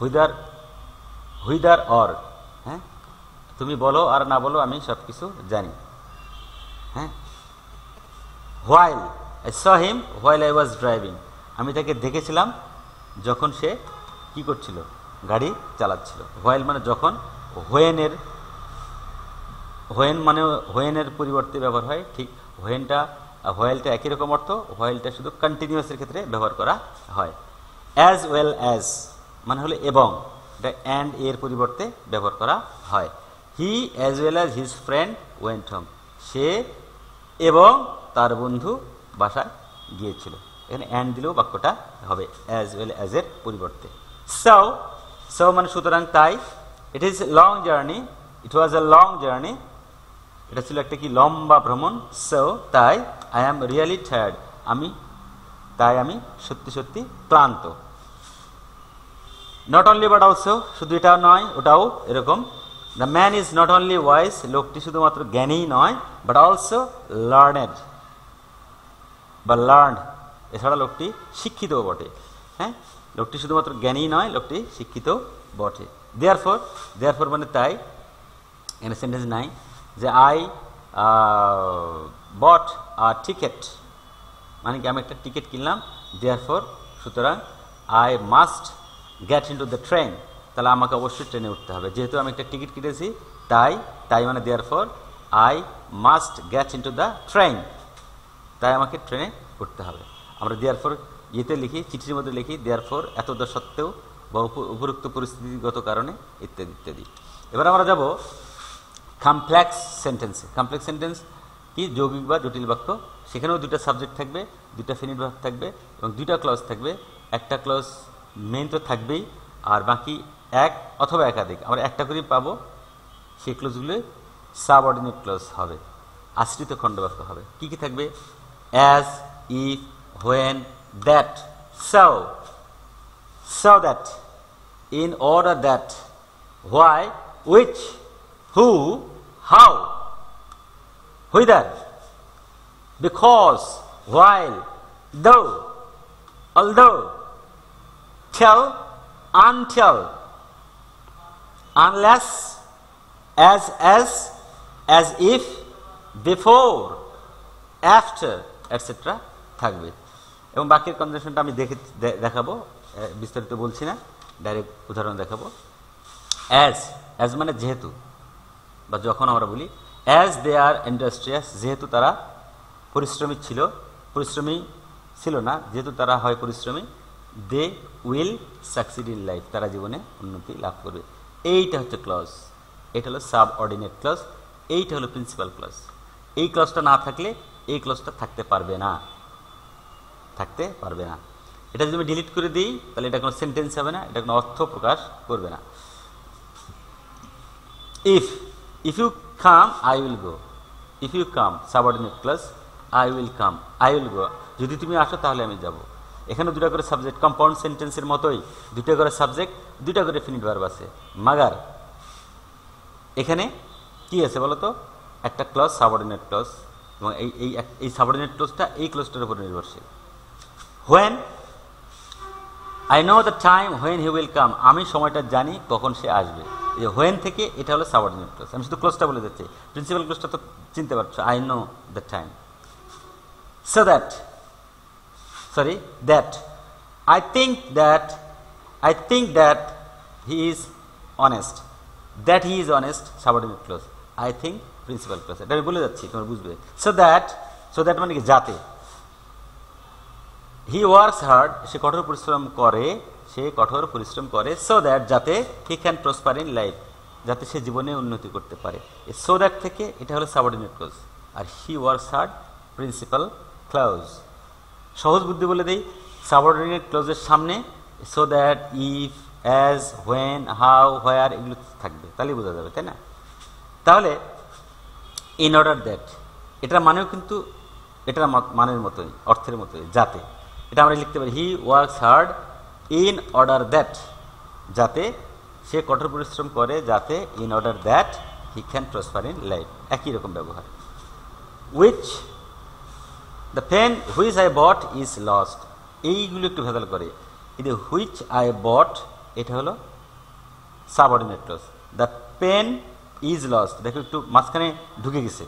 Whether, whether or, হ্যাঁ তুমি বলো আর না বলো আমি সব কিছু জানি। হ্যাঁ while I saw him while I was driving, আমি তাকে দেখেছিলাম যখন সে কি করছিল গাড়ি চালাচ্ছিল। while মানে যখন, when এর হোয়েন মানে হোয়েনের পরিবর্তে ব্যবহার হয়, ঠিক হোয়েনটা হোয়েলটা একই রকম অর্থ, হোয়েলটা শুধু কন্টিনিউয়াসের ক্ষেত্রে ব্যবহার করা হয়। অ্যাজ ওয়েল অ্যাজ মানে হলো এবং, এটা অ্যান্ড এর পরিবর্তে ব্যবহার করা হয়। He as well as his friend went home, সে এবং তার বন্ধু বাসায় গিয়েছিল। এখানে অ্যান্ড দিলেও বাক্যটা হবে অ্যাজ ওয়েল অ্যাজের পরিবর্তে। সাও সাও মানে সুতরাং তাই। It is long journey, it was a long journey, এটা ছিল একটা কি লম্বা ভ্রমণ। সো তাই, আই অ্যাম রিয়েলি টায়ার্ড, আমি তাই আমি সত্যি সত্যি ক্লান্ত। নট অনলি বাট অলসো, শুধু এটা নয় ওটাও এরকম। The man is not only wise, লোকটি শুধুমাত্র জ্ঞানী নয়, বাট অলসো লার্নেড বা লার্ন, এছাড়া লোকটি শিক্ষিতও বটে। হ্যাঁ লোকটি শুধুমাত্র জ্ঞানী নয়, লোকটি শিক্ষিত বটে। দেয়ার ফোর, দেয়ার ফোর মানে তাই। এখানে সেন্টেন্স নাই যে আই বট আ টিকেট, মানে কি আমি একটা টিকিট কিনলাম। দেয়ার ফোর সুতরাং, I must get in two the train, তাহলে আমাকে অবশ্যই ট্রেনে উঠতে হবে। যেহেতু আমি একটা টিকিট কিনেছি তাই, তাই মানে therefore I must get in two the train, তাই আমাকে ট্রেনে উঠতে হবে। আমরা দেয়ার ফোর ইয়েতে লিখি, চিঠির মধ্যে লিখি দেয়ার ফোর এতদা সত্ত্বেও বা উপযুক্ত পরিস্থিতিগত কারণে ইত্যাদি ইত্যাদি। এবার আমরা যাব কমপ্লেক্স সেন্টেন্সে। কমপ্লেক্স সেন্টেন্স কি যৌগিক বা জটিল বাক্য, সেখানেও দুইটা সাবজেক্ট থাকবে, দুইটা ফিনিট ভার্ব থাকবে এবং দুইটা ক্লজ থাকবে। একটা ক্লজ মেইন তো থাকবেই, আর বাকি এক অথবা একাধিক আমরা একটা করেই পাবো। সেই ক্লজগুলো সাবঅর্ডিনেট ক্লজ হবে, আশ্রিত খণ্ডবাক্য হবে। কি কি থাকবে? As, if, when, that, so, so that, in order that, why, which, who, how, whether, because, while, though, although, till, until, unless, as as, as if, before, after etcetera থাকবে। এবং বাকির কনজেকশনটা আমি দেখে দেখাবো, বিস্তারিত বলছি না, ডাইরেক্ট উদাহরণ দেখাবো। অ্যাজ, অ্যাজ মানে যেহেতু বা যখন আমরা বলি। অ্যাজ দে আর ইন্ডাস্ট্রিয়াস, যেহেতু তারা পরিশ্রমী ছিল, পরিশ্রমী ছিল না যেহেতু তারা হয় পরিশ্রমী। They will succeed in life, তারা জীবনে উন্নতি লাভ করবে। এইটা হচ্ছে ক্লজ, এটা হলো সাব অর্ডিনেট ক্লজ, এইটা হলো প্রিন্সিপাল ক্লজ। এই ক্লজটা না থাকলে এই ক্লজটা থাকতে পারবে না, থাকতে পারবে না। এটা যদি আমি ডিলিট করে দিই তাহলে এটা কোনো সেন্টেন্স হবে না, এটা কোনো অর্থ প্রকাশ করবে না। If, if you come I will go, if you come subordinate clause, I will come, I will go, যদি তুমি আসো তাহলে আমি যাব। এখানে দুটো করে সাবজেক্ট, কম্পাউন্ড সেন্টেন্সের মতোই দুটো করে সাবজেক্ট, দুটো করে ফিনিট ভার্ব আছে। মাগার এখানে কি আছে বলো তো? একটা ক্লজ সাবঅর্ডিনেট ক্লজ, এবং এই এই এই সাবঅর্ডিনেট ক্লজটা এই ক্লজটার উপর নির্ভরশীল। When, I know the time when he will come, আমি সময়টা জানি কখন সে আসবে। যে হোয়েন থেকে এটা হলো সাবঅর্ডিনেট ক্লজ, আমি শুধু ক্লজটা বলে যাচ্ছি, প্রিন্সিপাল ক্লজটা তো চিনতে পারছো। I know the time, so that, sorry that, I think that, I think that he is honest, that he is honest subordinate clause, I think principal clause. এটা আমি বলে যাচ্ছি তোমরা বুঝবে। সো দ্যাট, সো দ্যাট মানে কি যাতে। হি works hard, সে কঠোর পরিশ্রম করে, সে কঠোর পরিশ্রম করে। সো দ্যাট যাতে, he can prosper in life, যাতে সে জীবনে উন্নতি করতে পারে। সো দ্যাট থেকে এটা হলো সাবঅর্ডিনেট ক্লজ, আর he works hard principal clause. সহজ বুদ্ধি বলে দেই, সাবঅর্ডিনেট ক্লজের সামনে so that, if, as, when, how, where এগুলো থাকবে, তাহলেই বোঝা যাবে তাই না? তাহলে ইন অর্ডার দ্যাট, এটার মানেও কিন্তু এটার মানের মতোই, অর্থের মতোই যাতে। এটা আমরা লিখতে পারি he works hard in order that, যাতে সে কঠোর পরিশ্রম করে যাতে in order that he can prosper in life. একই রকম ব্যবহার। Which the pen which I bought is lost, এইগুলো একটু ভেদাল করে। এই যে হুইচ আই বট, এটা হলো subordinate clause. The pen is lost, দেখো একটু মাঝখানে ঢুকে গেছে,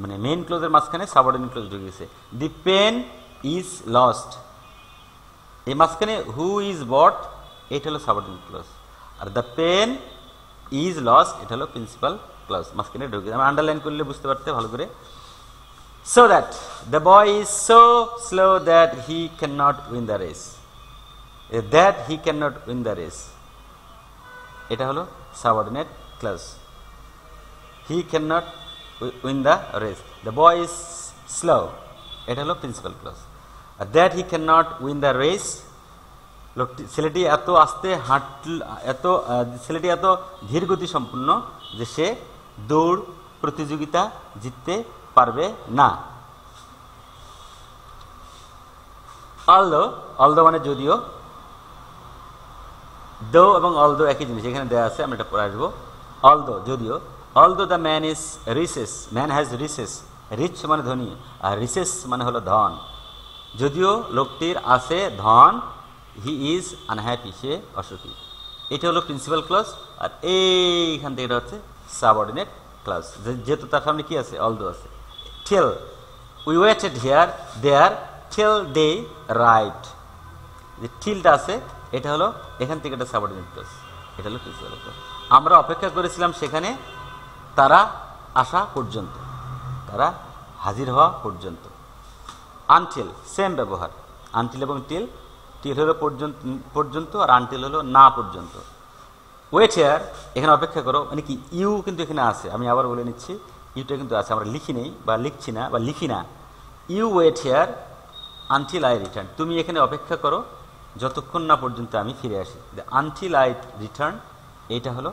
মানে মেইন ক্লজের মাঝখানে সাবঅর্ডিনেট ক্লজ ঢুকে গেছে। দি পেন ইজ লস্ট, এই মাঝখানে হু ইজ বট, এটা হলো সাবঅর্ডিনেট ক্লজ। আর দ্য পেন ইজ লস্ট, এটা হলো প্রিন্সিপাল ক্লজ, মাঝখানে ঢুকে। আমি আন্ডারলাইন করলে বুঝতে পারতে ভালো করে। So that the boy is so slow that he can not win the race, that he can not win the race, এটা হলো subordinate clause. He can not win the race, the boy is slow, এটা হলো principal clause. আর that he can not win the race, লোকটি ছেলেটি এত আস্তে হাঁটল, এত ছেলেটি এত ধীর গতি সম্পূর্ণ যে সে দৌড় প্রতিযোগিতা জিততে পারবে না। অলদো, অলদো মানে যদিও, দো এবং অলদো একই জিনিস, এখানে দেওয়া আছে, আমি এটা পড়ে আসবো। অলদো যদিও, although the man is riches, man has riches, rich মানে ধনী আর রিচেস মানে হলো ধন, যদিও লোকটির আছে ধন, হি ইজ আনহ্যাপি, সে অসুখী। এটা হলো প্রিন্সিপাল ক্লজ। আর এইখান থেকে এটা হচ্ছে সাবঅর্ডিনেট ক্লজ, যেহেতু তার সামনে কী আছে, অলদো আছে। Till we waited here there till they right, যে টিলটা আছে এটা হলো এখান থেকে এটা সাবঅর্ডিনেট ক্লজ, এটা হলো প্রিন্সিপাল ক্লজ। আমরা অপেক্ষা করেছিলাম সেখানে তারা আসা পর্যন্ত, তারা হাজির হওয়া পর্যন্ত। আনটিল সেম ব্যবহার, আনটিল এবং টিল, টিল হলো পর্যন্ত পর্যন্ত আর আনটিল হলো না পর্যন্ত। ওয়েট হেয়ার, এখানে অপেক্ষা করো, মানে কি ইউ কিন্তু এখানে আছে, আমি আবার বলে নিচ্ছি, ইউটা কিন্তু আছে, আমরা লিখি নেই বা লিখছি না বা লিখি না। You wait here until I return, তুমি এখানে অপেক্ষা করো যতক্ষণ না পর্যন্ত আমি ফিরে আসি। আনটিল আই রিটার্ন, এটা হলো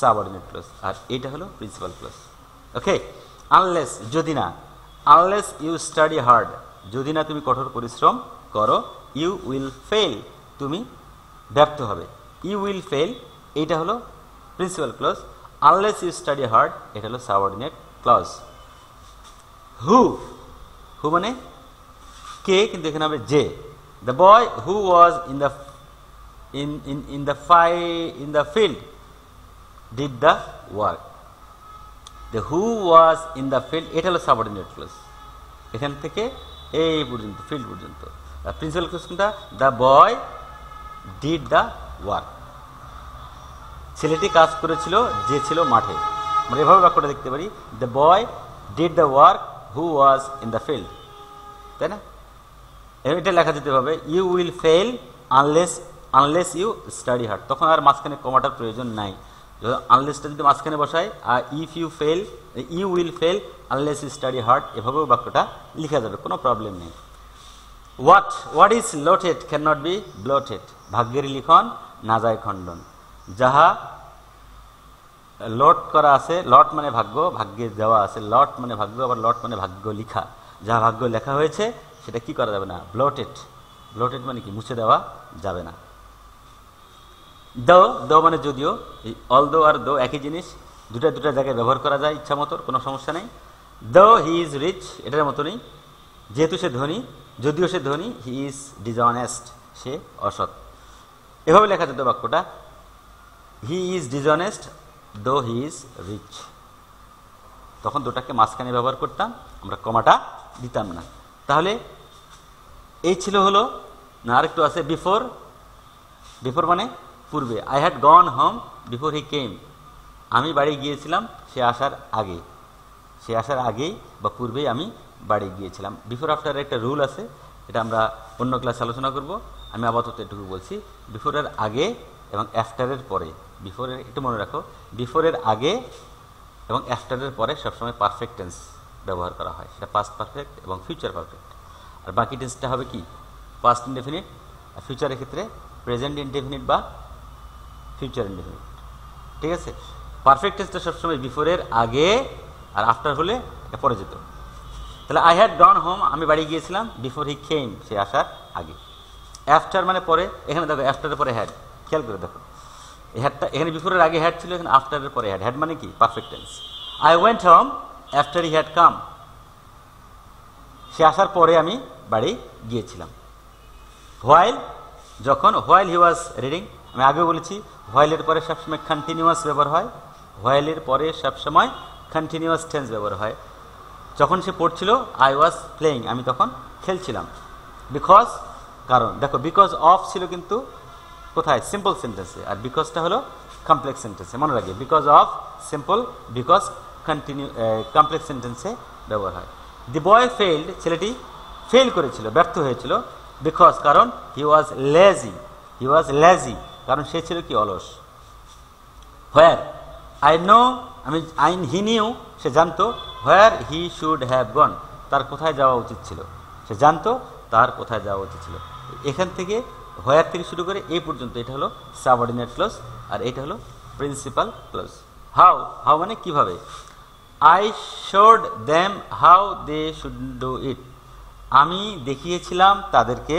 সাবঅর্ডিনেট ক্লজ আর এটা হলো প্রিন্সিপাল ক্লজ। ওকে। আনলেস যদি না, আনলেস ইউ স্টাডি হার্ড, যদি না তুমি কঠোর পরিশ্রম করো, ইউ উইল ফেল, তুমি ব্যর্থ হবে। ইউ উইল ফেল, এইটা হলো principal clause. Unless you study hard, এটা হলো সাবঅর্ডিনেট ক্লজ। হু, হু মানে কে, কিন্তু এখানে হবে যে। The boy who was in the in in in the ফাই in the field did the work, the who was in the field, এটা হলো subordinate clause, এখান থেকে এই পর্যন্ত field পর্যন্ত। প্রিন্সিপাল clause কোনটা? the boy did the work, ছেলেটি কাজ করেছিল যে ছিল মাঠে। আমরা এভাবে বাক্যটা দেখতে পারি, the boy did the work who was in the field, তাই না? এটা লেখা যেতে পারবে you will fail unless unless you study hard, তখন আর মাঝখানে কমাটার প্রয়োজন নাই। আনলেসটা যদি মাঝখানে বসায়, আর if you fail, you will fail unless you study hard, এভাবেও বাক্যটা লিখা যাবে, কোনো প্রবলেম নেই। What what is লোটেড can not be blotted, ভাগ্যের লিখন না যায় খণ্ডন, যাহা লট করা আছে, লট মানে ভাগ্য, ভাগ্যে দেওয়া আছে, লট মানে ভাগ্য, আবার লট মানে ভাগ্য লিখা, যাহা ভাগ্য লেখা হয়েছে সেটা কি করা যাবে না, ব্লটেড। ব্লটেড মানে কি, মুছে দেওয়া যাবে না। দো, দো মানে যদিও, এই অলদো আর দো একই জিনিস, দুটা দুটা জায়গায় ব্যবহার করা যায় ইচ্ছা মতো, কোনো সমস্যা নেই। দো হি ইজ রিচ, এটার মতনই, যেহেতু সে ধনী, যদিও সে ধনী, হি ইজ ডিসঅনেস্ট, সে অসৎ, এভাবে লেখা যেত বাক্যটা। হি ইজ ডিসঅনেস্ট দো হি ইজ রিচ, তখন দুটাকে মাঝখানে ব্যবহার করতাম, আমরা কমাটা দিতাম না। তাহলে এই ছিল হলো, না আরেকটু আছে, বিফোর, বিফোর মানে পূর্বে। I had gone home before he came, আমি বাড়ি গিয়েছিলাম সে আসার আগে, সে আসার আগেই বা পূর্বেই আমি বাড়ি গিয়েছিলাম। বিফোর আফটার একটা রুল আছে, এটা আমরা অন্য ক্লাসে আলোচনা করব, আমি আপাতত এটুকু বলছি। বিফোরের আগে এবং অ্যাফটারের পরে, বিফোরের একটু মনে রাখো, বিফোরের আগে এবং অ্যাফটারের পরে সবসময় পারফেক্ট টেন্স ব্যবহার করা হয়, সেটা পাস্ট পারফেক্ট এবং ফিউচার পারফেক্ট। আর বাকি টেন্সটা হবে কি, পাস্ট ইনডেফিনিট, আর ফিউচারের ক্ষেত্রে প্রেজেন্ট ইনডেফিনিট বা ফিউচার ইনডিফিনিট। ঠিক আছে, পারফেক্ট টেন্সটা সবসময় বিফোরের আগে, আর আফটার হলে এটা পরে যেত। তাহলে আই হ্যাড গন হোম, আমি বাড়ি গিয়েছিলাম, বিফোর হি কেম, সে আসার আগে। অ্যাফটার মানে পরে, এখানে দেখো অ্যাফটারের পরে হ্যাড, খেয়াল করে দেখো, এখানে কি করে আগে হ্যাড ছিল, এখানে আফটার এর পরে হ্যাড। হ্যাড মানে কি? Perfect tense. I went home after he had come, সে আসার পরে আমি বাড়ি গিয়েছিলাম। হোয়াইল, যখন, হোয়াইল হি ওয়াজ রিডিং, আমি আগেও বলেছি হোয়াইলের পরে সবসময় কন্টিনিউয়াস ব্যবহার হয়, হোয়াইলের পরে সবসময় কন্টিনিউয়াস টেন্স ব্যবহার হয়। যখন সে পড়ছিল আই ওয়াজ প্লেয়িং, আমি তখন খেলছিলাম। বিকজ, কারণ, দেখো বিকজ অফ ছিল কিন্তু কোথায়? সিম্পল সেন্টেন্সে, আর বিকজটা হলো কমপ্লেক্স সেন্টেন্সে। মনে রাখি because of simple, because continue complex সেন্টেন্সে ব্যবহার হয়। দি বয় ফেইল্ড, ছেলেটি ফেল করেছিল, ব্যর্থ হয়েছিল। বিকজ, কারণ, হি ওয়াজ লেজি, হি ওয়াজ লেজি, কারণ সে ছিল কি? অলস। হোয়ার, আই নো, আমি আই হি নিউ, সে জানতো, where he should have gone, তার কোথায় যাওয়া উচিত ছিল, সে জানতো তার কোথায় যাওয়া উচিত ছিল। এখান থেকে হোয়ার থেকে শুরু করে এই পর্যন্ত, এটা হলো সাবঅর্ডিনেট ক্লোজ আর এটা হলো প্রিন্সিপাল ক্লোজ। হাউ, হাউ মানে কিভাবে। I showed them how they should do it, আমি দেখিয়েছিলাম তাদেরকে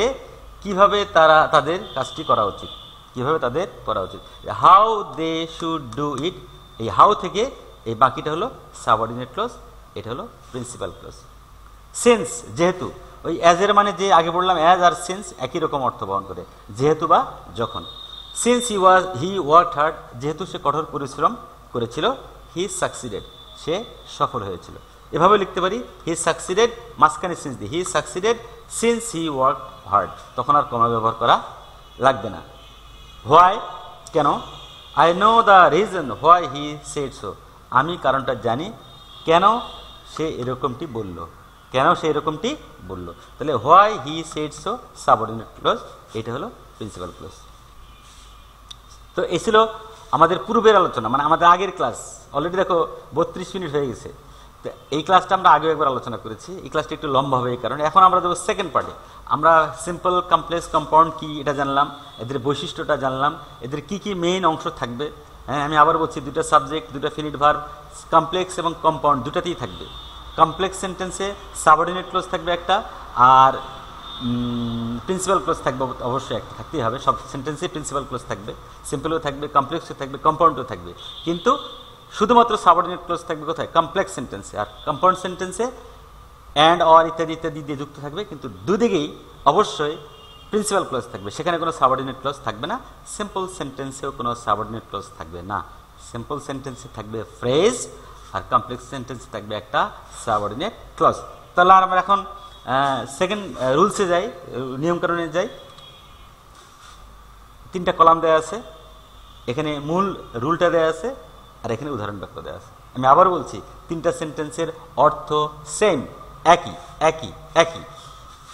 কিভাবে তারা তাদের কাজটি করা উচিত, কিভাবে তাদের করা উচিত। How they should do it, এই হাউ থেকে এই বাকিটা হলো সাবঅর্ডিনেট ক্লোজ, এটা হলো প্রিন্সিপাল ক্লোজ। সিন্স, যেহেতু, ওই অ্যাজের মানে যে আগে বললাম অ্যাজ আর সিন্স একই রকম অর্থ বহন করে, যেহেতু বা যখন। Since he was he work hard, যেহেতু সে কঠোর পরিশ্রম করেছিল। হি সাকসিডেড, সে সফল হয়েছিল। এভাবে লিখতে পারি, হি সাকসিডেড, মাঝখানে since the, he succeeded since he work hard, তখন আর কমা ব্যবহার করা লাগবে না। হোয়াই, কেন। I know the reason why he said so, আমি কারণটা জানি কেন সে এরকমটি বলল, কেন সে এরকমটি বলল। তাহলে why he said so subordinate clause, এটা হলো প্রিন্সিপাল ক্লোজ। তো এই ছিল আমাদের পূর্বের আলোচনা, মানে আমাদের আগের ক্লাস। অলরেডি দেখো বত্রিশ মিনিট হয়ে গেছে। তো এই ক্লাসটা আমরা আগেও একবার আলোচনা করেছি, এই ক্লাসটা একটু লম্বা হবে এই কারণে। এখন আমরা দেবো সেকেন্ড পার্টে। আমরা সিম্পল, কমপ্লেক্স, কম্পাউন্ড কী এটা জানলাম, এদের বৈশিষ্ট্যটা জানলাম, এদের কি কি মেইন অংশ থাকবে। হ্যাঁ, আমি আবার বলছি দুটো সাবজেক্ট, দুটো ফিনিট ভার্ব, কমপ্লেক্স এবং কম্পাউন্ড দুটাতেই থাকবে। কমপ্লেক্স সেন্টেন্সে সাবঅর্ডিনেট ক্লোজ থাকবে একটা, আর প্রিন্সিপাল ক্লোজ থাকবে, অবশ্যই একটা থাকতেই হবে। সব সেন্টেন্সে প্রিন্সিপাল ক্লোজ থাকবে, সিম্পলও থাকবে, কমপ্লেক্সও থাকবে, কম্পাউন্ডও থাকবে। কিন্তু শুধুমাত্র সাবঅর্ডিনেট ক্লোজ থাকবে কোথায়? কমপ্লেক্স সেন্টেন্সে। আর কম্পাউন্ড সেন্টেন্সে অ্যান্ড, অর ইত্যাদি ইত্যাদি দিয়ে যুক্ত থাকবে, কিন্তু দুদিকেই অবশ্যই প্রিন্সিপাল ক্লোজ থাকবে, সেখানে কোনো সাবঅর্ডিনেট ক্লোজ থাকবে না। সিম্পল সেন্টেন্সেও কোনো সাবঅর্ডিনেট ক্লোজ থাকবে না। সিম্পল সেন্টেন্সে থাকবে ফ্রেজ, আর কমপ্লেক্স সেন্টেন্সে থাকবে একটা সাবঅর্ডিনেট ক্লজ। তাহলে আর আমরা এখন সেকেন্ড রুলসে যাই, নিয়মকানুনে যাই। তিনটা কলাম দেওয়া আছে, এখানে মূল রুলটা দেওয়া আছে, আর এখানে উদাহরণ বাক্য দেওয়া আছে। আমি আবার বলছি, তিনটা সেন্টেন্সের অর্থ সেম, একই একই একই,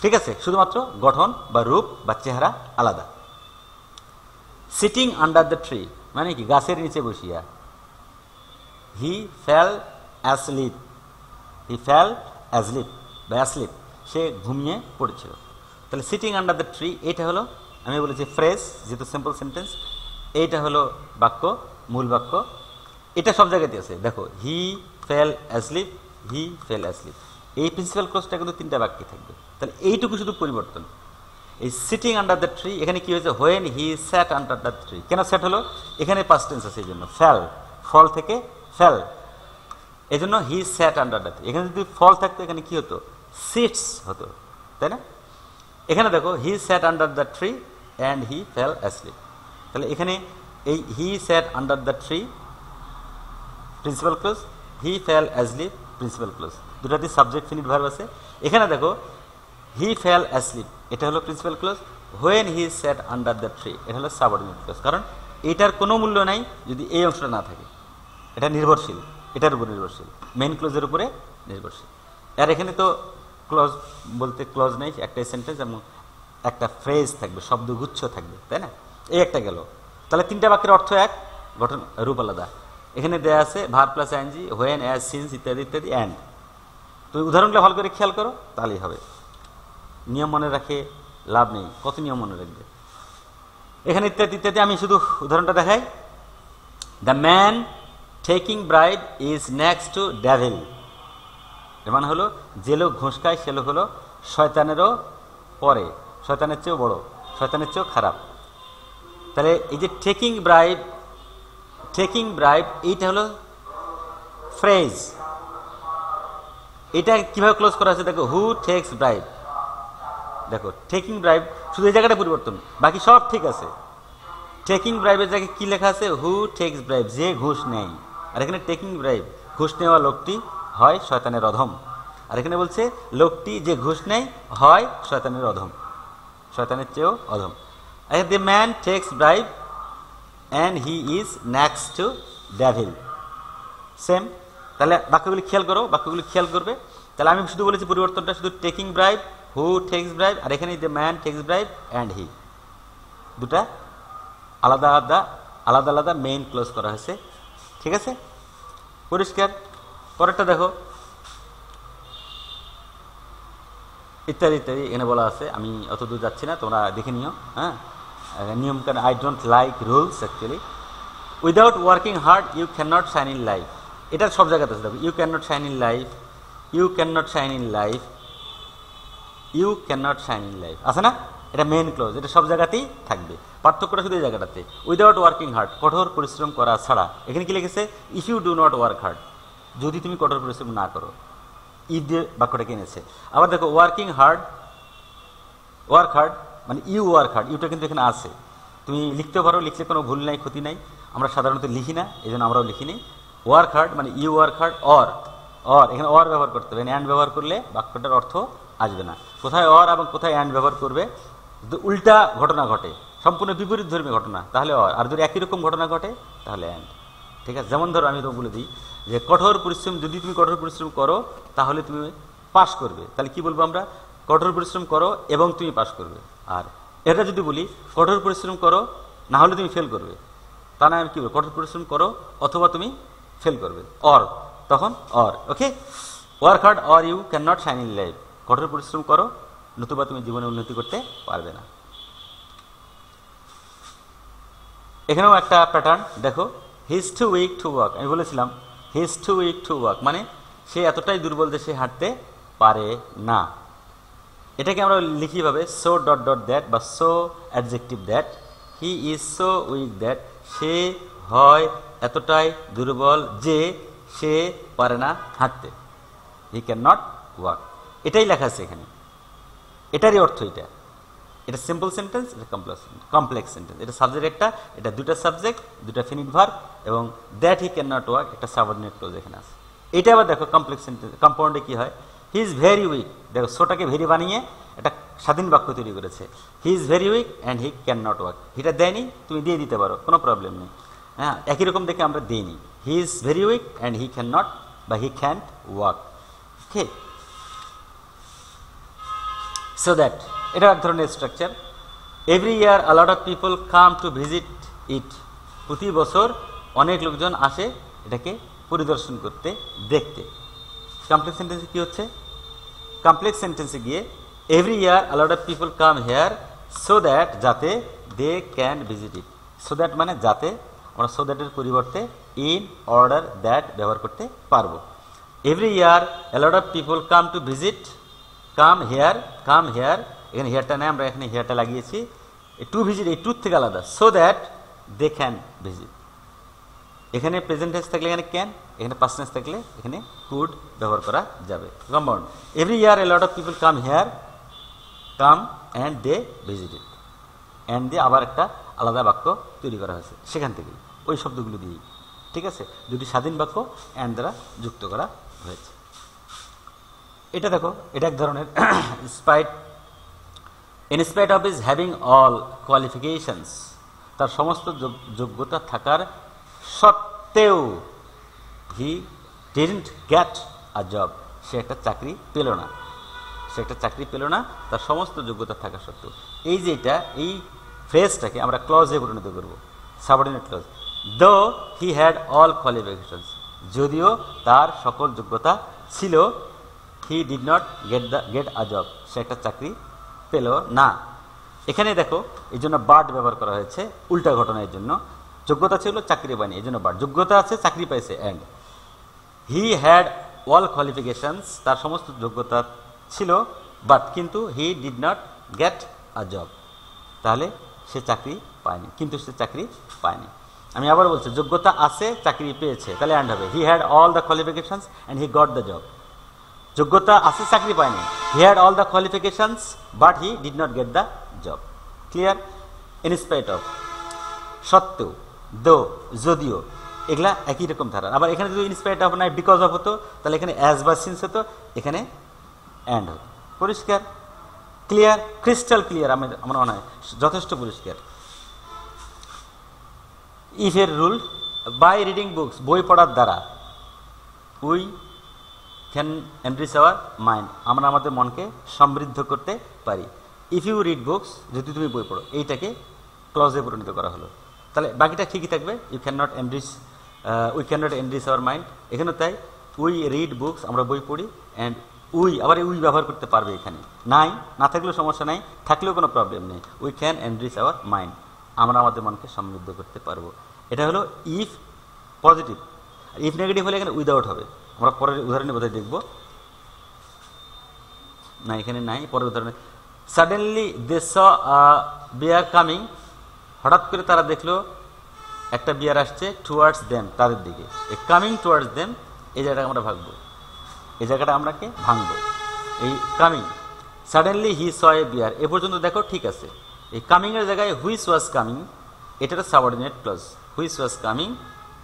ঠিক আছে, শুধুমাত্র গঠন বা রূপ বা চেহারা আলাদা। সিটিং আন্ডার দ্য ট্রি মানে কি? গাছের নিচে বসিয়া। He fell asleep, he fell asleep বা অ্যাসলিপ, সে ঘুমিয়ে পড়েছিল। তাহলে সিটিং আন্ডার দ্য ট্রি, এটা হলো, আমি বলেছি ফ্রেজ, যেহেতু সিম্পল সেন্টেন্স। এইটা হলো বাক্য, মূল বাক্য। এটা সব জায়গাতে আছে, দেখো he fell asleep, he fell asleep, এই প্রিন্সিপাল ক্লোজটা কিন্তু তিনটা বাক্যে থাকবে। তাহলে এইটুকু শুধু পরিবর্তন। এই সিটিং আন্ডার দ্য ট্রি, এখানে কী হয়েছে? When he sat under the tree, কেন স্যাট হলো? এখানে পাস্ট টেন্স আছে, এই জন্য ফেল, ফল থেকে ফেল, এই জন্য he sat under the tree. এখানে যদি ফল থাকতো এখানে কি হতো? সিটস হতো, তাই না? এখানে দেখো he sat under the tree and he fell asleep. তাহলে এখানে এই he sat under the tree principal clause, he fell asleep principal clause, দুটাতে সাবজেক্ট ফিনিট ভার্ব আছে। এখানে দেখো হি ফেল অ্যাসলিপ, এটা হলো principal clause. When he sat under the tree, এটা হলো সাবঅর্ডিনেট ক্লোজ, কারণ এটার কোনো মূল্য নাই যদি এই অংশটা না থাকে। এটা নির্ভরশীল, এটার উপর নির্ভরশীল, মেইন ক্লোজের উপরে নির্ভরশীল। আর এখানে তো ক্লোজ বলতে ক্লোজ নেই, একটাই সেন্টেন্স এবং একটা ফ্রেজ থাকবে, শব্দগুচ্ছ থাকবে, তাই না? এই একটা গেল। তাহলে তিনটা বাক্যের অর্থ এক, গঠন রূপ আলাদা। এখানে দেয়া আছে ভার plus NG, when, as, since ইত্যাদি ইত্যাদি, অ্যান্ড। তুমি উদাহরণগুলো ভালো করে খেয়াল করো, তাহলেই হবে। নিয়ম মনে রাখে লাভ নেই, কত নিয়ম মনে রাখবে। এখানে ইত্যাদি ইত্যাদি, আমি শুধু উদাহরণটা দেখাই। The man taking bride is next to devil, এর মানে হলো যে লোক ঘুষ খায় সে লোক হলো শয়তানেরও পরে, শয়তানের চেয়েও বড়, শয়তানের চেয়েও খারাপ। তাহলে এই যে টেকিং ব্রাইড, টেকিং ব্রাইব এইটা হলো ফ্রেজ। এটা কিভাবে ক্লোজ করা আছে দেখো, হু টেক্স ব্রাইব, দেখো টেকিং ব্রাইব শুধু এই জায়গাটা পরিবর্তন, বাকি সব ঠিক আছে। টেকিং ব্রাইবের জায়গায় কী লেখা আছে, হু টেক্স ব্রাইব, যে ঘুষ নেয়। আর এখানে টেকিং ব্রাইব ঘুষ নেওয়া লোকটি হয় শয়তানের অধম, আর এখানে বলছে লোকটি যে ঘুষ নেয় হয় শয়তানের অধম, শয়তানের চেয়েও অধম। And the man takes bribe and he is next to devil. Same. তাহলে বাক্যগুলি খেয়াল করো, বাক্যগুলি খেয়াল করবে। তাহলে আমি শুধু বলেছি পরিবর্তনটা শুধু taking bribe, who takes bribe, আর এখানে the man takes bribe and he, দুটা আলাদা আলাদা আলাদা আলাদা মেইন ক্লোজ করা হয়েছে। ঠিক আছে, পরিষ্কার। পরেরটা দেখো, ইত্যাদি ইত্যাদি এখানে বলা আছে। আমি অত দূর যাচ্ছি না, তোমরা দেখে নিও। হ্যাঁ, নিয়ম কারণ I don't like rules actually. Without working hard you can not shine in life, এটা সব জায়গাতে আছে। দেখো, you can not shine in life, you can not shine in life, you can not shine in life আছে না, এটা main clause, এটা সব জায়গাতেই থাকবে। পার্থক্যটা শুধু এই জায়গাটাতে, উইদাউট ওয়ার্কিং হার্ড, কঠোর পরিশ্রম করা ছাড়া। এখানে কি লিখেছে, if you do not work hard, যদি তুমি কঠোর পরিশ্রম না করো, ইফ দিয়ে বাক্যটা কিনেছে। আবার দেখো, ওয়ার্কিং হার্ড, ওয়ার্ক হার্ড মানে ইউ ওয়ার্ক হার্ড, ইউটা কিন্তু এখানে আছে। তুমি লিখতে পারো, লিখলে কোনো ভুল নাই, ক্ষতি নাই। আমরা সাধারণত লিখি না, এই জন্য আমরাও লিখিনি। ওয়ার্ক হার্ড মানে you work hard, or or এখানে অর ব্যবহার করতে হবে, অ্যান্ড ব্যবহার করলে বাক্যটার অর্থ আসবে না। কোথায় অর এবং কোথায় অ্যান্ড ব্যবহার করবে, যদি উল্টা ঘটনা ঘটে, সম্পূর্ণ বিপরীত ধর্মী ঘটনা, তাহলে অর, আর যদি একই রকম ঘটনা ঘটে তাহলে অ্যান্ড। ঠিক আছে, যেমন ধরো আমি তো বলে দিই যে কঠোর পরিশ্রম, যদি তুমি কঠোর পরিশ্রম করো তাহলে তুমি পাশ করবে, তাহলে কি বলবো আমরা, কঠোর পরিশ্রম করো এবং তুমি পাশ করবে। আর এটা যদি বলি কঠোর পরিশ্রম করো না হলে তুমি ফেল করবে, তা না আমি কী বলবো, কঠোর পরিশ্রম করো অথবা তুমি ফেল করবে, অর, তখন or. Okay, work hard or you can not shine in life, কঠোর পরিশ্রম করো নতুবা তুমি জীবনে উন্নতি করতে পারবে না। এখানেও একটা প্যাটার্ন দেখো, he is too weak to work, আমি বলেছিলাম he is too weak to work মানে সে এতটাই দুর্বল যে সে হাঁটতে পারে না। এটাকে আমরা লিখি ভাবে সো ডট ডট দ্যাট বা so adjective that, he is so weak that, সে হয় এতটাই দুর্বল যে সে পারে না হাঁটতে, হি ক্যান নট ওয়ার্ক। এটাই লেখা আছে এখানে, এটারই অর্থ এটা। এটা সিম্পল সেন্টেন্স, এটা কমপ্লেক্স কমপ্লেক্স সেন্টেন্স। এটা সাবজেক্ট একটা, এটা দুটা সাবজেক্ট, দুটা ফিনিট ভার্ব, এবং that he can not work একটা সাবঅর্ডিনেট ক্লোজ এখানে আছে। এটা আবার দেখো কমপ্লেক্স সেন্টেন্স কম্পাউন্ডে কী হয়, হি ইজ ভেরি উইক, দেখো সোটাকে ভেরি বানিয়ে একটা স্বাধীন বাক্য তৈরি করেছে, he is very weak and he can not work. হিটা দেয়নি, তুমি দিয়ে দিতে পারো, কোনো প্রবলেম নেই। হ্যাঁ, একই রকম দেখে আমরা দিইনি, he is very weak and he can not বা he can't work. Okay, so that এটা এক ধরনের structure. Every year a lot of people come to visit it, প্রতি বছর অনেক লোকজন আসে এটাকে পরিদর্শন করতে, দেখতে। কমপ্লেক্স সেন্টেন্সে কী হচ্ছে, কমপ্লেক্স সেন্টেন্সে গিয়ে every year a lot of people come here so that, যাতে, they can visit it, so that মানে যাতে, আমরা সো দ্যাটের পরিবর্তে ইন অর্ডার দ্যাট ব্যবহার করতে পারবো। Every year a lot of people come to visit, come here, come here এখানে হেয়ারটা নেই, আমরা এখানে হেয়ারটা লাগিয়েছি, টু ভিজিট এই টুর থেকে আলাদা, so that they can visit. এখানে প্রেজেন্ট টেন্স থাকলে এখানে ক্যান, এখানে পাস্ট টেন্স থাকলে এখানে কুড ব্যবহার করা যাবে। Compound, every year a lot of people come here, come and they visit it, and দিয়ে আবার একটা আলাদা বাক্য তৈরি করা হয়েছে সেখান থেকেই, ওই শব্দগুলো দিয়েই। ঠিক আছে, দুটি স্বাধীন বাক্য অ্যান্ড দ্বারা যুক্ত করা হয়েছে। এটা দেখো, এটা এক ধরনের spite, in spite of is having all qualifications, তার সমস্ত যোগ্যতা থাকার সত্ত্বেও, he didn't get a job, সে একটা চাকরি পেল না, সে একটা চাকরি পেল না তার সমস্ত যোগ্যতা থাকা সত্ত্বেও। এই যে এটা, এই ফ্রেজটাকে আমরা ক্লজে পরিণত করব, সাবঅর্ডিনেট ক্লজ, দো হি হ্যাড অল কোয়ালিফিকেশনস, যদিও তার সকল যোগ্যতা ছিল, he did not get the get a job, সে একটা চাকরি পেল না। এখানে দেখো এই জন্য বাট ব্যবহার করা হয়েছে, উল্টা ঘটনার জন্য, যোগ্যতা ছিল চাকরি পায়নি, এই জন্য বাট, যোগ্যতা আছে চাকরি পাইছে, and he had all qualifications, তার সমস্ত যোগ্যতা ছিল, বাট কিন্তু he did not get a job, তাহলে সে চাকরি পায়নি, কিন্তু সে চাকরি পায়নি। আমি আবার বলছি, যোগ্যতা আছে, চাকরি পেয়েছে, তাহলে অ্যান্ড হবে। He had all the qualifications and he got the job. যোগ্যতা আছে, চাকরি পায়নি। He had all the qualifications but he did not get the job. Clear? In spite of, সত্ত্বেও, দো, যদিও, এগুলা একই রকম ধারা। আবার এখানে যদি ইনস্পাইট অফ নাই বিকজ অফ হতো তাহলে এখানে অ্যাজ বা সিন্স হতো, এখানে অ্যান্ড হতো। পরিষ্কার? ক্লিয়ার? Crystal clear. আমি আমার মনে হয় যথেষ্ট পরিষ্কার। If a rule, by reading books, বই পড়ার দ্বারা we can enrich our mind, আমরা আমাদের মনকে সমৃদ্ধ করতে পারি। If you read books, যদি তুমি বই পড়ো, এইটাকে ক্লজে পরিণত করা হলো, তাহলে বাকিটা ঠিকই থাকবে। You can not enrich, we can not enrich our mind. এখানেও তাই, উই রিড বুকস, আমরা বই পড়ি। অ্যান্ড উই, আবার উই ব্যবহার করতে পারবে এখানে। নাই, না থাকলেও সমস্যা নাই, থাকলেও কোনো প্রবলেম নেই। We can enrich our mind, আমরা আমাদের মনকে সমৃদ্ধ করতে পারবো। এটা হলো ইফ পজিটিভ। আর ইফ নেগেটিভ হলে এখানে উইদাউট হবে। আমরা পরের উদাহরণে বোধহয় দেখব, না এখানে নাই, পরের উদাহরণে। Suddenly they saw a beer coming, হঠাৎ করে তারা দেখলো একটা বিয়ার আসছে, টুয়ার্ডস দেম, তাদের দিকে। এই কামিং টুয়ার্ডস দেম, এই জায়গাটা আমরা ভাঙবো, এই জায়গাটা আমরাকে ভাঙবো। এই কামিং, সাডেনলি হি স এ বিয়ার, এ পর্যন্ত দেখো ঠিক আছে। এই কামিংয়ের জায়গায় হুইচ ওয়াজ কামিং, এটার subordinate clause. Which was coming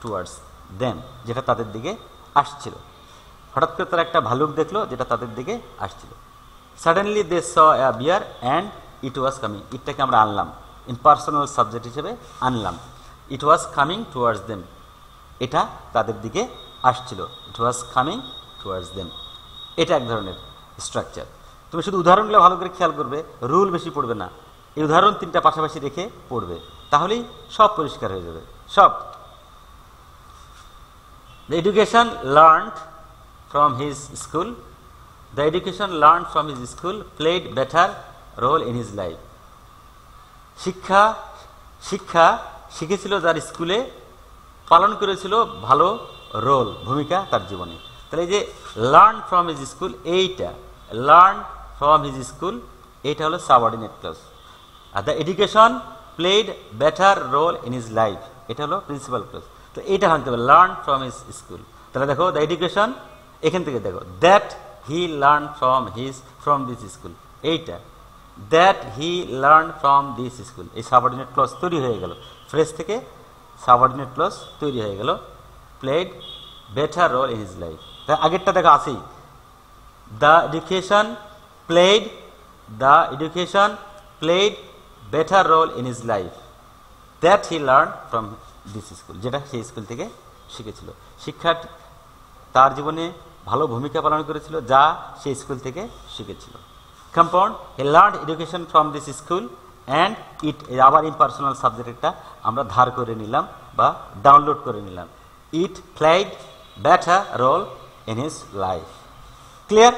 towards them, যেটা তাদের দিকে আসছিল। হঠাৎ করে তারা একটা ভালুক দেখলো যেটা তাদের দিকে আসছিল। Suddenly they saw a bear and it was coming, ইটটাকে আমরা আনলাম ইম্পার্সোনাল সাবজেক্ট হিসেবে আনলাম। It was coming towards them, এটা তাদের দিকে আসছিল। It was coming towards them, এটা এক ধরনের স্ট্রাকচার। তুমি শুধু উদাহরণগুলো ভালো করে খেয়াল করবে, রুল বেশি পড়বে না। এই উদাহরণ তিনটা পাশাপাশি রেখে পড়বে, তাহলেই সব পরিষ্কার হয়ে যাবে। সব। The education learned from his school, the education learned from his school played better role in his life. শিক্ষা শিক্ষা শিখেছিল যার স্কুলে, পালন করেছিল ভালো রোল, ভূমিকা তার জীবনে। তাহলে এই যে লার্ন ফ্রম হিজ স্কুল, এইটা লার্ন ফ্রম হিজ স্কুল, এইটা হলো সাবঅর্ডিনেট ক্লজ। আর the education played better role in his life, এটা হলো প্রিন্সিপাল ক্লজ। তো এইটা ভাঙতে হবে, লার্ন ফ্রম হিজ স্কুল। তাহলে দেখো দ্য এডুকেশন, এখান থেকে দেখো that he learn from his from this school, এইটা that he learn from this school, এই সাবঅর্ডিনেট ক্লজ তৈরি হয়ে গেল। ফ্রেজ থেকে সাবঅর্ডিনেট ক্লজ তৈরি হয়ে গেল। Played better role in his life, আগেরটা দেখো আসেই। The education played, the education played better role in his life that he learn from this school, যেটা সেই স্কুল থেকে শিখেছিল। শিক্ষা তার জীবনে ভালো ভূমিকা পালন করেছিল যা সেই স্কুল থেকে শিখেছিল। Compound, he learn education from this school and it, আবার ইম্পার্সোনাল সাবজেক্টটা আমরা ধার করে নিলাম বা ডাউনলোড করে নিলাম। It played better role in his life. Clear?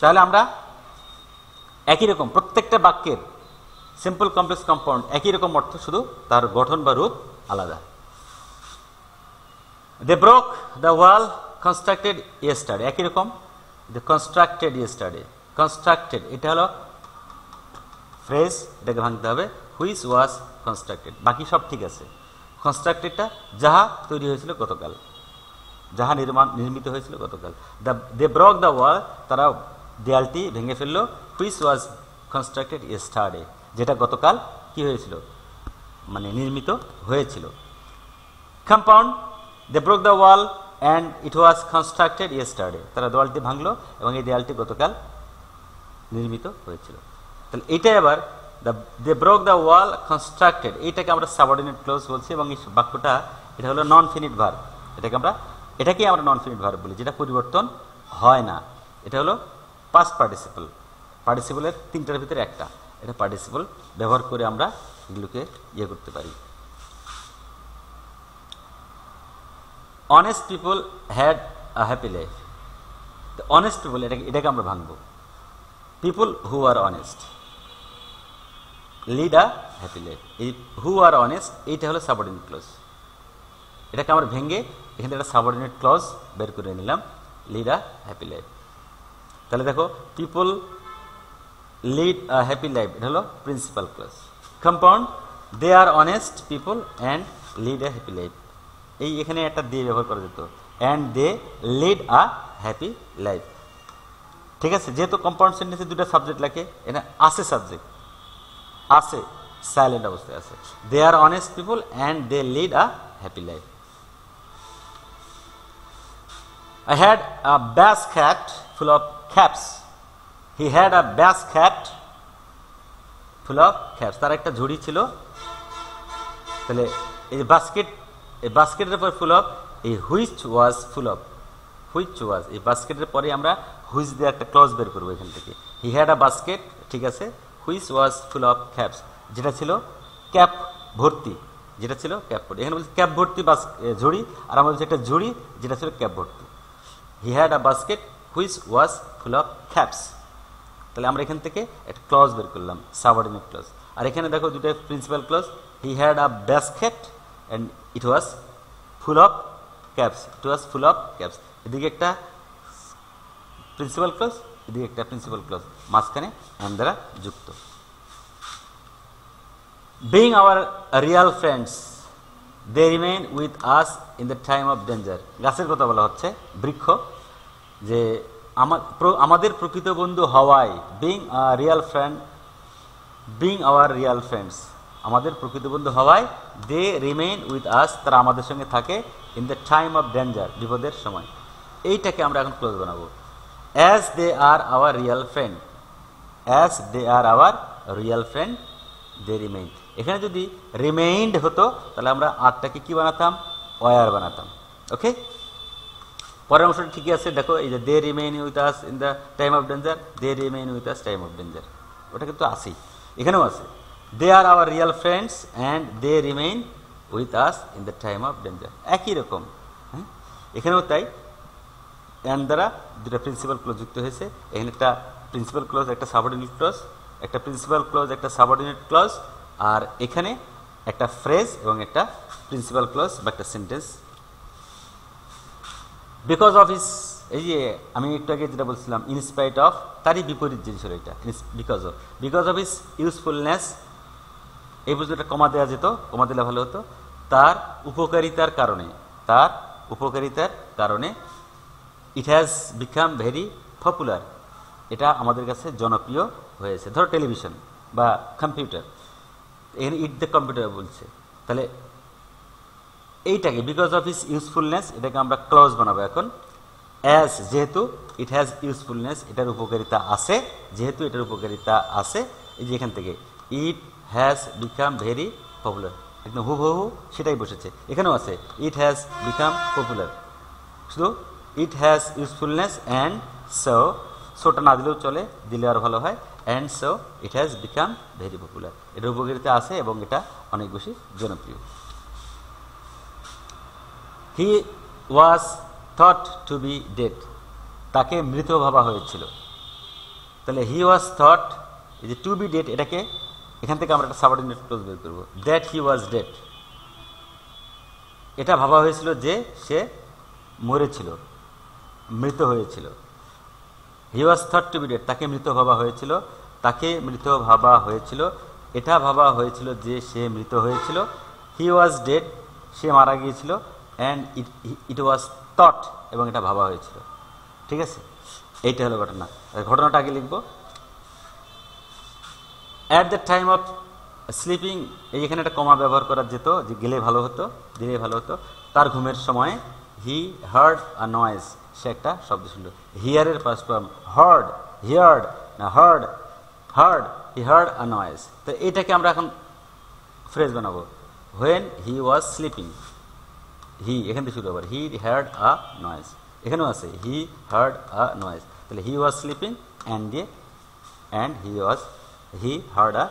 তাহলে আমরা একই রকম প্রত্যেকটা বাক্যের সিম্পল কমপ্লেক্স কম্পাউন্ড একই রকম অর্থ, শুধু তার গঠন বা রূপ আলাদা। They broke the wall constructed yesterday, একই রকম। দে কনস্ট্রাক্টেড ইয়েস্টারডে, কনস্ট্রাক্টেড এটা হলো ফ্রেজ, এটাকে ভাঙতে হবে। হুইচ ওয়াজ কনস্ট্রাক্টেড, বাকি সব ঠিক আছে। কনস্ট্রাক্টেডটা যাহা তৈরি হয়েছিল গতকাল, যাহা নির্মাণ নির্মিত হয়েছিল গতকাল। The they broke the wall, তারা দেয়ালটি ভেঙে ফেললো। হুইচ ওয়াজ কনস্ট্রাক্টেড ইয়েস্টারডে, যেটা গতকাল কি হয়েছিল, মানে নির্মিত হয়েছিল। Compound, they broke the wall and it was constructed yesterday, তারা দেওয়ালটি ভাঙলো এবং এই দেয়ালটি গতকাল নির্মিত হয়েছিল। তাহলে এটাই আবার the they broke the wall constructed, এইটাকে আমরা সাবঅর্ডিনেট ক্লোজ বলছি। এবং এই বাক্যটা, এটা হলো নন ফিনিট ভার্ব, এটাকে আমরা এটাকেই আমরা নন ফিনিট ভার্ব বলি, যেটা পরিবর্তন হয় না। এটা হলো পাস্ট পার্টিসিপল, পার্টিসিপলের তিনটার ভিতরে একটা। এটা পার্টিসিপল ব্যবহার করে আমরা এগুলোকে ইয়ে করতে পারি। Honest people had a happy life, honest people, এটাকে এটাকে আমরা ভাঙবো। People who are honest lead a happy life. এই হু আর অনেস্ট, এইটা হলো সাবঅর্ডিনেট ক্লজ। এটাকে আমরা ভেঙে এখানে একটা সাবঅর্ডিনেট ক্লজ বের করে নিলাম, লিড আ হ্যাপি লাইফ। তাহলে দেখো people lead a happy life, এটা হলো principal clause. Compound, they are honest people and lead a happy life. এইখানে একটা দিয়ে ব্যবহার করা যেত, and they lead a happy life. ঠিক আছে, যেহেতু কম্পাউন্ড সেন্টেন্সে দুটো সাবজেক্ট লাগে, এটা আছে সাবজেক্ট আছে, সাইলেন্ট অবস্থায় আছে। They are honest people and they lead a happy life. I had a basket full of খ্যাপস। He had a basket full of খ্যাপস। তার একটা ঝুড়ি ছিল, তাহলে এই বাস্কেট, এই বাস্কেটের পরে ফুল অফ, এই which was full of, which was, এই বাস্কেটের পরে আমরা হুইচ দিয়ে একটা ক্লজ বের করবো এখান থেকে। হি হ্যাড আ বাস্কেট, ঠিক আছে, which was full of caps, যেটা ছিল ক্যাপ ভর্তি, যেটা ছিল ক্যাপ ভর্তি। এখানে বলছি ক্যাপ ভর্তি বাস ঝুড়ি, আর আমরা বলছি একটা ঝুড়ি যেটা ছিল ক্যাপ ভর্তি। He had a basket which was full of caps. তাহলে আমরা এখান থেকে একটা ক্লজ বের করলাম, সাবঅর্ডিনেট ক্লজ। আর এখানে দেখো দুটো principal clause, he had a basket and it was full of caps, it was full of caps. এদিকে একটা প্রিন্সিপাল ক্লজ, এদিকে একটা প্রিন্সিপাল ক্লজ, মাঝখানে আমরা যুক্ত। Being our real friends they remain with us in the time of danger. গাছের কথা বলা হচ্ছে, বৃক্ষ যে আমাদের প্রকৃত বন্ধু হওয়ায়, being real friend, being our real friends, আমাদের প্রকৃত বন্ধু হওয়ায়, দে রিমেইন উইথ আস, তারা আমাদের সঙ্গে থাকে, in the time of danger, বিপদের সময়। এইটাকে আমরা এখন ক্লোজ বানাবো, as they are our real friend, as they are our real friend they remain. এখানে যদি রিমেইন্ড হতো তাহলে আমরা আরটাকে কী বানাতাম, ওয়ার বানাতাম। ওকে, পরের অংশটা ঠিকই আছে। দেখো এই যে they remain with us in the time of danger, they remain with us time of danger, ওটা কিন্তু আসেই, এখানেও আছে। They are our real friends and they remain with us in the time of danger. একই রকম, হ্যাঁ এখানেও তাই, অ্যান্ড দ্বারা দুটা প্রিন্সিপাল ক্লোজ যুক্ত হয়েছে। এখানে একটা প্রিন্সিপাল ক্লোজ, একটা সাবঅর্ডিনেট ক্লোজ, একটা প্রিন্সিপাল ক্লোজ, একটা সাবঅর্ডিনেট ক্লোজ, আর এখানে একটা ফ্রেজ এবং একটা প্রিন্সিপাল ক্লোজ বা একটা সেন্টেন্স। বিকজ অফ হিস, এই যে আমি একটু আগে যেটা বলছিলাম, ইনস্পাইট অফ, তারই বিপরীত জিনিস হলো এটা, because of. Because of his usefulness, এই বস্তুটা কমা দেওয়া যেত, কমা দিলে ভালো হতো। তার উপকারিতার কারণে, তার উপকারিতার কারণে, it has become very popular, এটা আমাদের কাছে জনপ্রিয় হয়েছে। ধরো টেলিভিশন বা কম্পিউটার, এখানে ইট দ্য কম্পিউটার বলছে, তাহলে এইটাকে বিকজ অফ ইটস ইউজফুলনেস, এটাকে আমরা ক্লজ বানাবো এখন। অ্যাজ, যেহেতু, ইট হ্যাজ ইউজফুলনেস, এটার উপকারিতা আছে, যেহেতু এটার উপকারিতা আছে, এই যে এখান থেকে it has become very popular, একদম হুবহু সেটাই বসেছে। এখানেও আছে ইট হ্যাজ বিকাম পপুলার, শুধু it has usefulness and so, সোটা না দিলেও চলে, দিলে আর ভালো হয়, and so it has become very popular, এটার উপকারিতা আছে এবং এটা অনেক বেশি জনপ্রিয়। He was thought to be dead, তাকে মৃত ভাবা হয়েছিল। তাহলে হি ওয়াজ থট, এই যে টু বি ডেড, এটাকে এখান থেকে আমরা একটা সাবঅর্ডিনেট ক্লোজ বের করবো, দ্যাট হি ওয়াজ ডেড, এটা ভাবা হয়েছিল যে সে মরেছিল, মৃত হয়েছিল। He was thought to be dead, তাকে মৃত ভাবা হয়েছিল, তাকে মৃত ভাবা হয়েছিল, এটা ভাবা হয়েছিল যে সে মৃত হয়েছিল। হি ওয়াজ ডেড, সে মারা গিয়েছিল, and it it was thought, এবং এটা ভাবা হয়েছিল। ঠিক আছে, এইটা হলো ঘটনা। ঘটনাটা আগে লিখবো, at the time of sleeping, এই এখানে একটা কমা ব্যবহার করা যেত, যে গেলে ভালো হতো, দিলে ভালো হতো। তার ঘুমের সময় হি হার্ড আ নয়েজ, সে একটা শব্দ শুনল। হিয়ারের ফার্স্ট ফর্ম হার্ড, হিয়ার্ড না heard, heard, he heard a noise. তো এইটাকে আমরা এখন ফ্রেজ বানাবো, হোয়েন হি ওয়াজ স্লিপিং, হি এখান থেকে শুরু আবার, হি হার্ড আ নয়েজ, এখানেও আছে হি হার্ড আ নয়েজ। তাহলে হি ওয়াজ স্লিপিং অ্যান্ড দিয়ে and he was, he heard a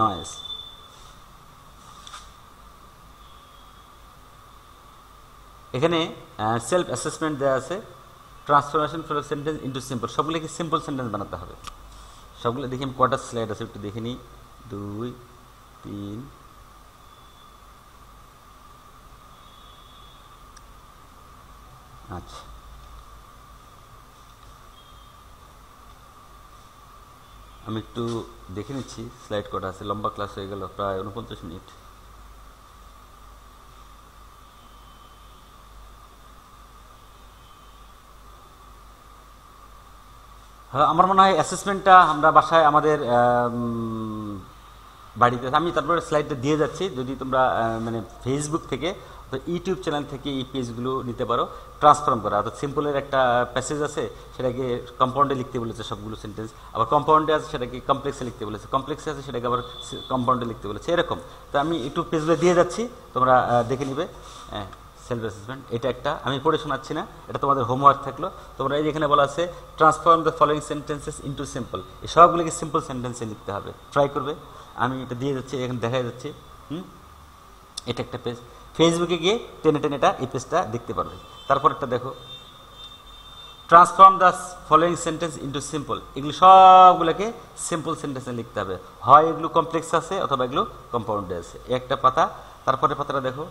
noise. এখানে সেলফ অ্যাসেসমেন্ট দেওয়া আছে, transformation for sentence into simple, সবগুলোকে সিম্পল সেন্টেন্স বানাতে হবে। সবগুলো দেখি আমি কটা স্লাইড আছে একটু দেখে নিই, দুই তিন আচ্ছা আমি একটু দেখে নিচ্ছি স্লাইড কটা আছে। লম্বা ক্লাস হয়ে গেল, প্রায় উনপঞ্চাশ মিনিট। আমার মনে হয় অ্যাসেসমেন্টটা আমরা বাসায় আমাদের বাড়িতে, আমি তারপরে স্লাইডটা দিয়ে যাচ্ছি, যদি তোমরা মানে ফেসবুক থেকে অর্থাৎ ইউটিউব চ্যানেল থেকে এই পেজগুলো নিতে পারো ট্রান্সফর্ম করা। অর্থাৎ সিম্পলের একটা প্যাসেজ আছে সেটাকে কম্পাউন্ডে লিখতে বলেছে সবগুলো সেন্টেন্স, আবার কম্পাউন্ডে আছে সেটাকে কমপ্লেক্সে লিখতে বলেছে, কমপ্লেক্সে আছে সেটাকে আবার কম্পাউন্ডে লিখতে বলেছে, এরকম। তো আমি একটু পেজগুলো দিয়ে যাচ্ছি, তোমরা দেখে নিবে। হ্যাঁ, সেলফ অ্যাসেসমেন্ট এটা একটা, আমি পড়ে শোনাচ্ছি না, এটা তোমাদের হোমওয়ার্ক থাকলো। তোমরা এই যেখানে বলা আছে transform the following sentences into simple, এই সবগুলোকে সিম্পল সেন্টেন্সে লিখতে হবে, ট্রাই করবে। আমি এটা দিয়ে যাচ্ছি, এখানে দেখা যাচ্ছে। হুম, এটা একটা পেজ, ফেসবুকে গিয়ে টেনে টেনে এটা এই পেজটা দেখতে পারবে। তারপর একটা দেখো, transform the following sentence into simple, এগুলো সবগুলোকে সিম্পল সেন্টেন্সে লিখতে হবে, হয় এগুলো কমপ্লেক্স আছে অথবা এগুলো কম্পাউন্ডে আছে, একটা পাতা। তারপরে পাতাটা দেখো,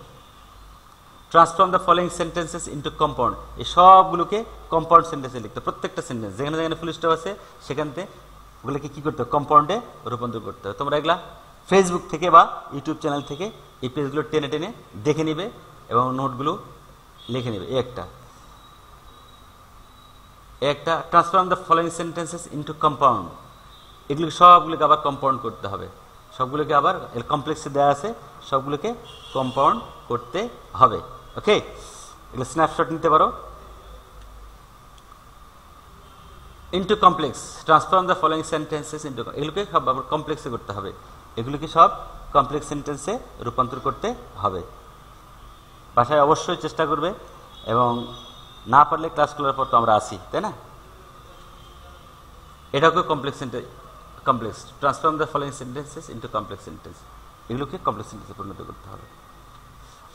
transform the following sentences into compound, এই সবগুলোকে কম্পাউন্ড সেন্টেন্সে লিখতে, প্রত্যেকটা সেন্টেন্স যেখানে যেখানে ফুল স্টপ আছে সেখানতে ওগুলোকে কী করতে হবে, কম্পাউন্ডে রূপান্তর করতে হবে। তোমরা এগুলা ফেসবুক থেকে বা ইউটিউব চ্যানেল থেকে এই পেজগুলো টেনে টেনে দেখে নেবে এবং নোটগুলো লিখে নেবে। একটা একটা transform the following sentences into compound, এগুলো সবগুলোকে আবার কম্পাউন্ড করতে হবে, সবগুলোকে আবার কমপ্লেক্সে দেওয়া আছে, সবগুলোকে কম্পাউন্ড করতে হবে। ওকে, এগুলো স্ন্যাপশট নিতে পারো। Into complex, transform the following sentences into, এগুলোকে সব আবার কমপ্লেক্সে করতে হবে, এগুলোকে সব কমপ্লেক্স সেন্টেন্সে রূপান্তর করতে হবে। ভাষায় অবশ্যই চেষ্টা করবে, এবং না পারলে ক্লাসগুলোর পর তো আমরা আসি, তাই না? এটাকে complex sentence, complex transform the following sentences into complex sentence, এগুলোকে কমপ্লেক্স সেন্টেন্সে পরিণত করতে হবে।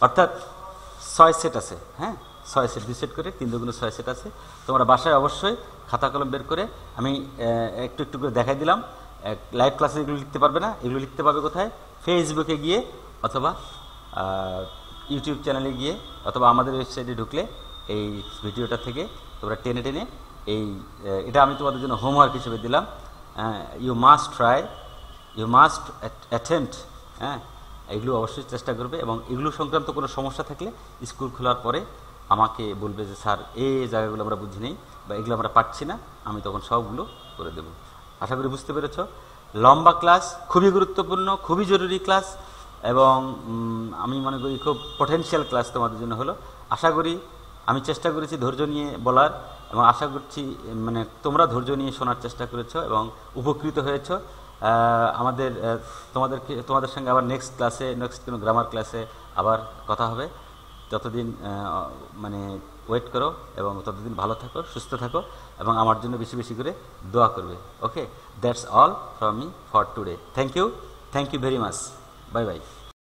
অর্থাৎ ছয় সেট আছে, হ্যাঁ ছয় সেট, দুই সেট করে তিন দুগুণ ছয় সেট আছে। তোমরা বাসায় অবশ্যই খাতা কলম বের করে, আমি একটু একটু করে দেখাই দিলাম। লাইভ ক্লাসে এগুলো লিখতে পারবে না, এগুলো লিখতে পারবে কোথায়? ফেসবুকে গিয়ে অথবা ইউটিউব চ্যানেলে গিয়ে অথবা আমাদের ওয়েবসাইটে ঢুকলে এই ভিডিওটা থেকে তোমরা টেনে টেনে এই, এটা আমি তোমাদের জন্য হোমওয়ার্ক হিসেবে দিলাম। You must try, you must attempt, হ্যাঁ এগুলো অবশ্যই চেষ্টা করবে। এবং এগুলো সংক্রান্ত কোনো সমস্যা থাকলে স্কুল খোলার পরে আমাকে বলবে যে স্যার এই জায়গাগুলো আমরা বুঝি নেই বা এগুলো আমরা পাচ্ছি না, আমি তখন সবগুলো করে দেবো। আশা করি বুঝতে পেরেছ। লম্বা ক্লাস, খুবই গুরুত্বপূর্ণ, খুবই জরুরি ক্লাস, এবং আমি মনে করি খুব পটেনশিয়াল ক্লাস তোমাদের জন্য হলো। আশা করি, আমি চেষ্টা করেছি ধৈর্য নিয়ে বলার, এবং আশা করছি মানে তোমরা ধৈর্য নিয়ে শোনার চেষ্টা করেছ এবং উপকৃত হয়েছ। আমাদের তোমাদেরকে তোমাদের সঙ্গে আবার নেক্সট ক্লাসে, নেক্সট কোনো গ্রামার ক্লাসে আবার কথা হবে। ততদিন মানে ওয়েট করো এবং ততদিন ভালো থাকো, সুস্থ থাকো, এবং আমার জন্য বেশি বেশি করে দোয়া করবে। Okay, that's all from me for today. Thank you, thank you very much, bye by.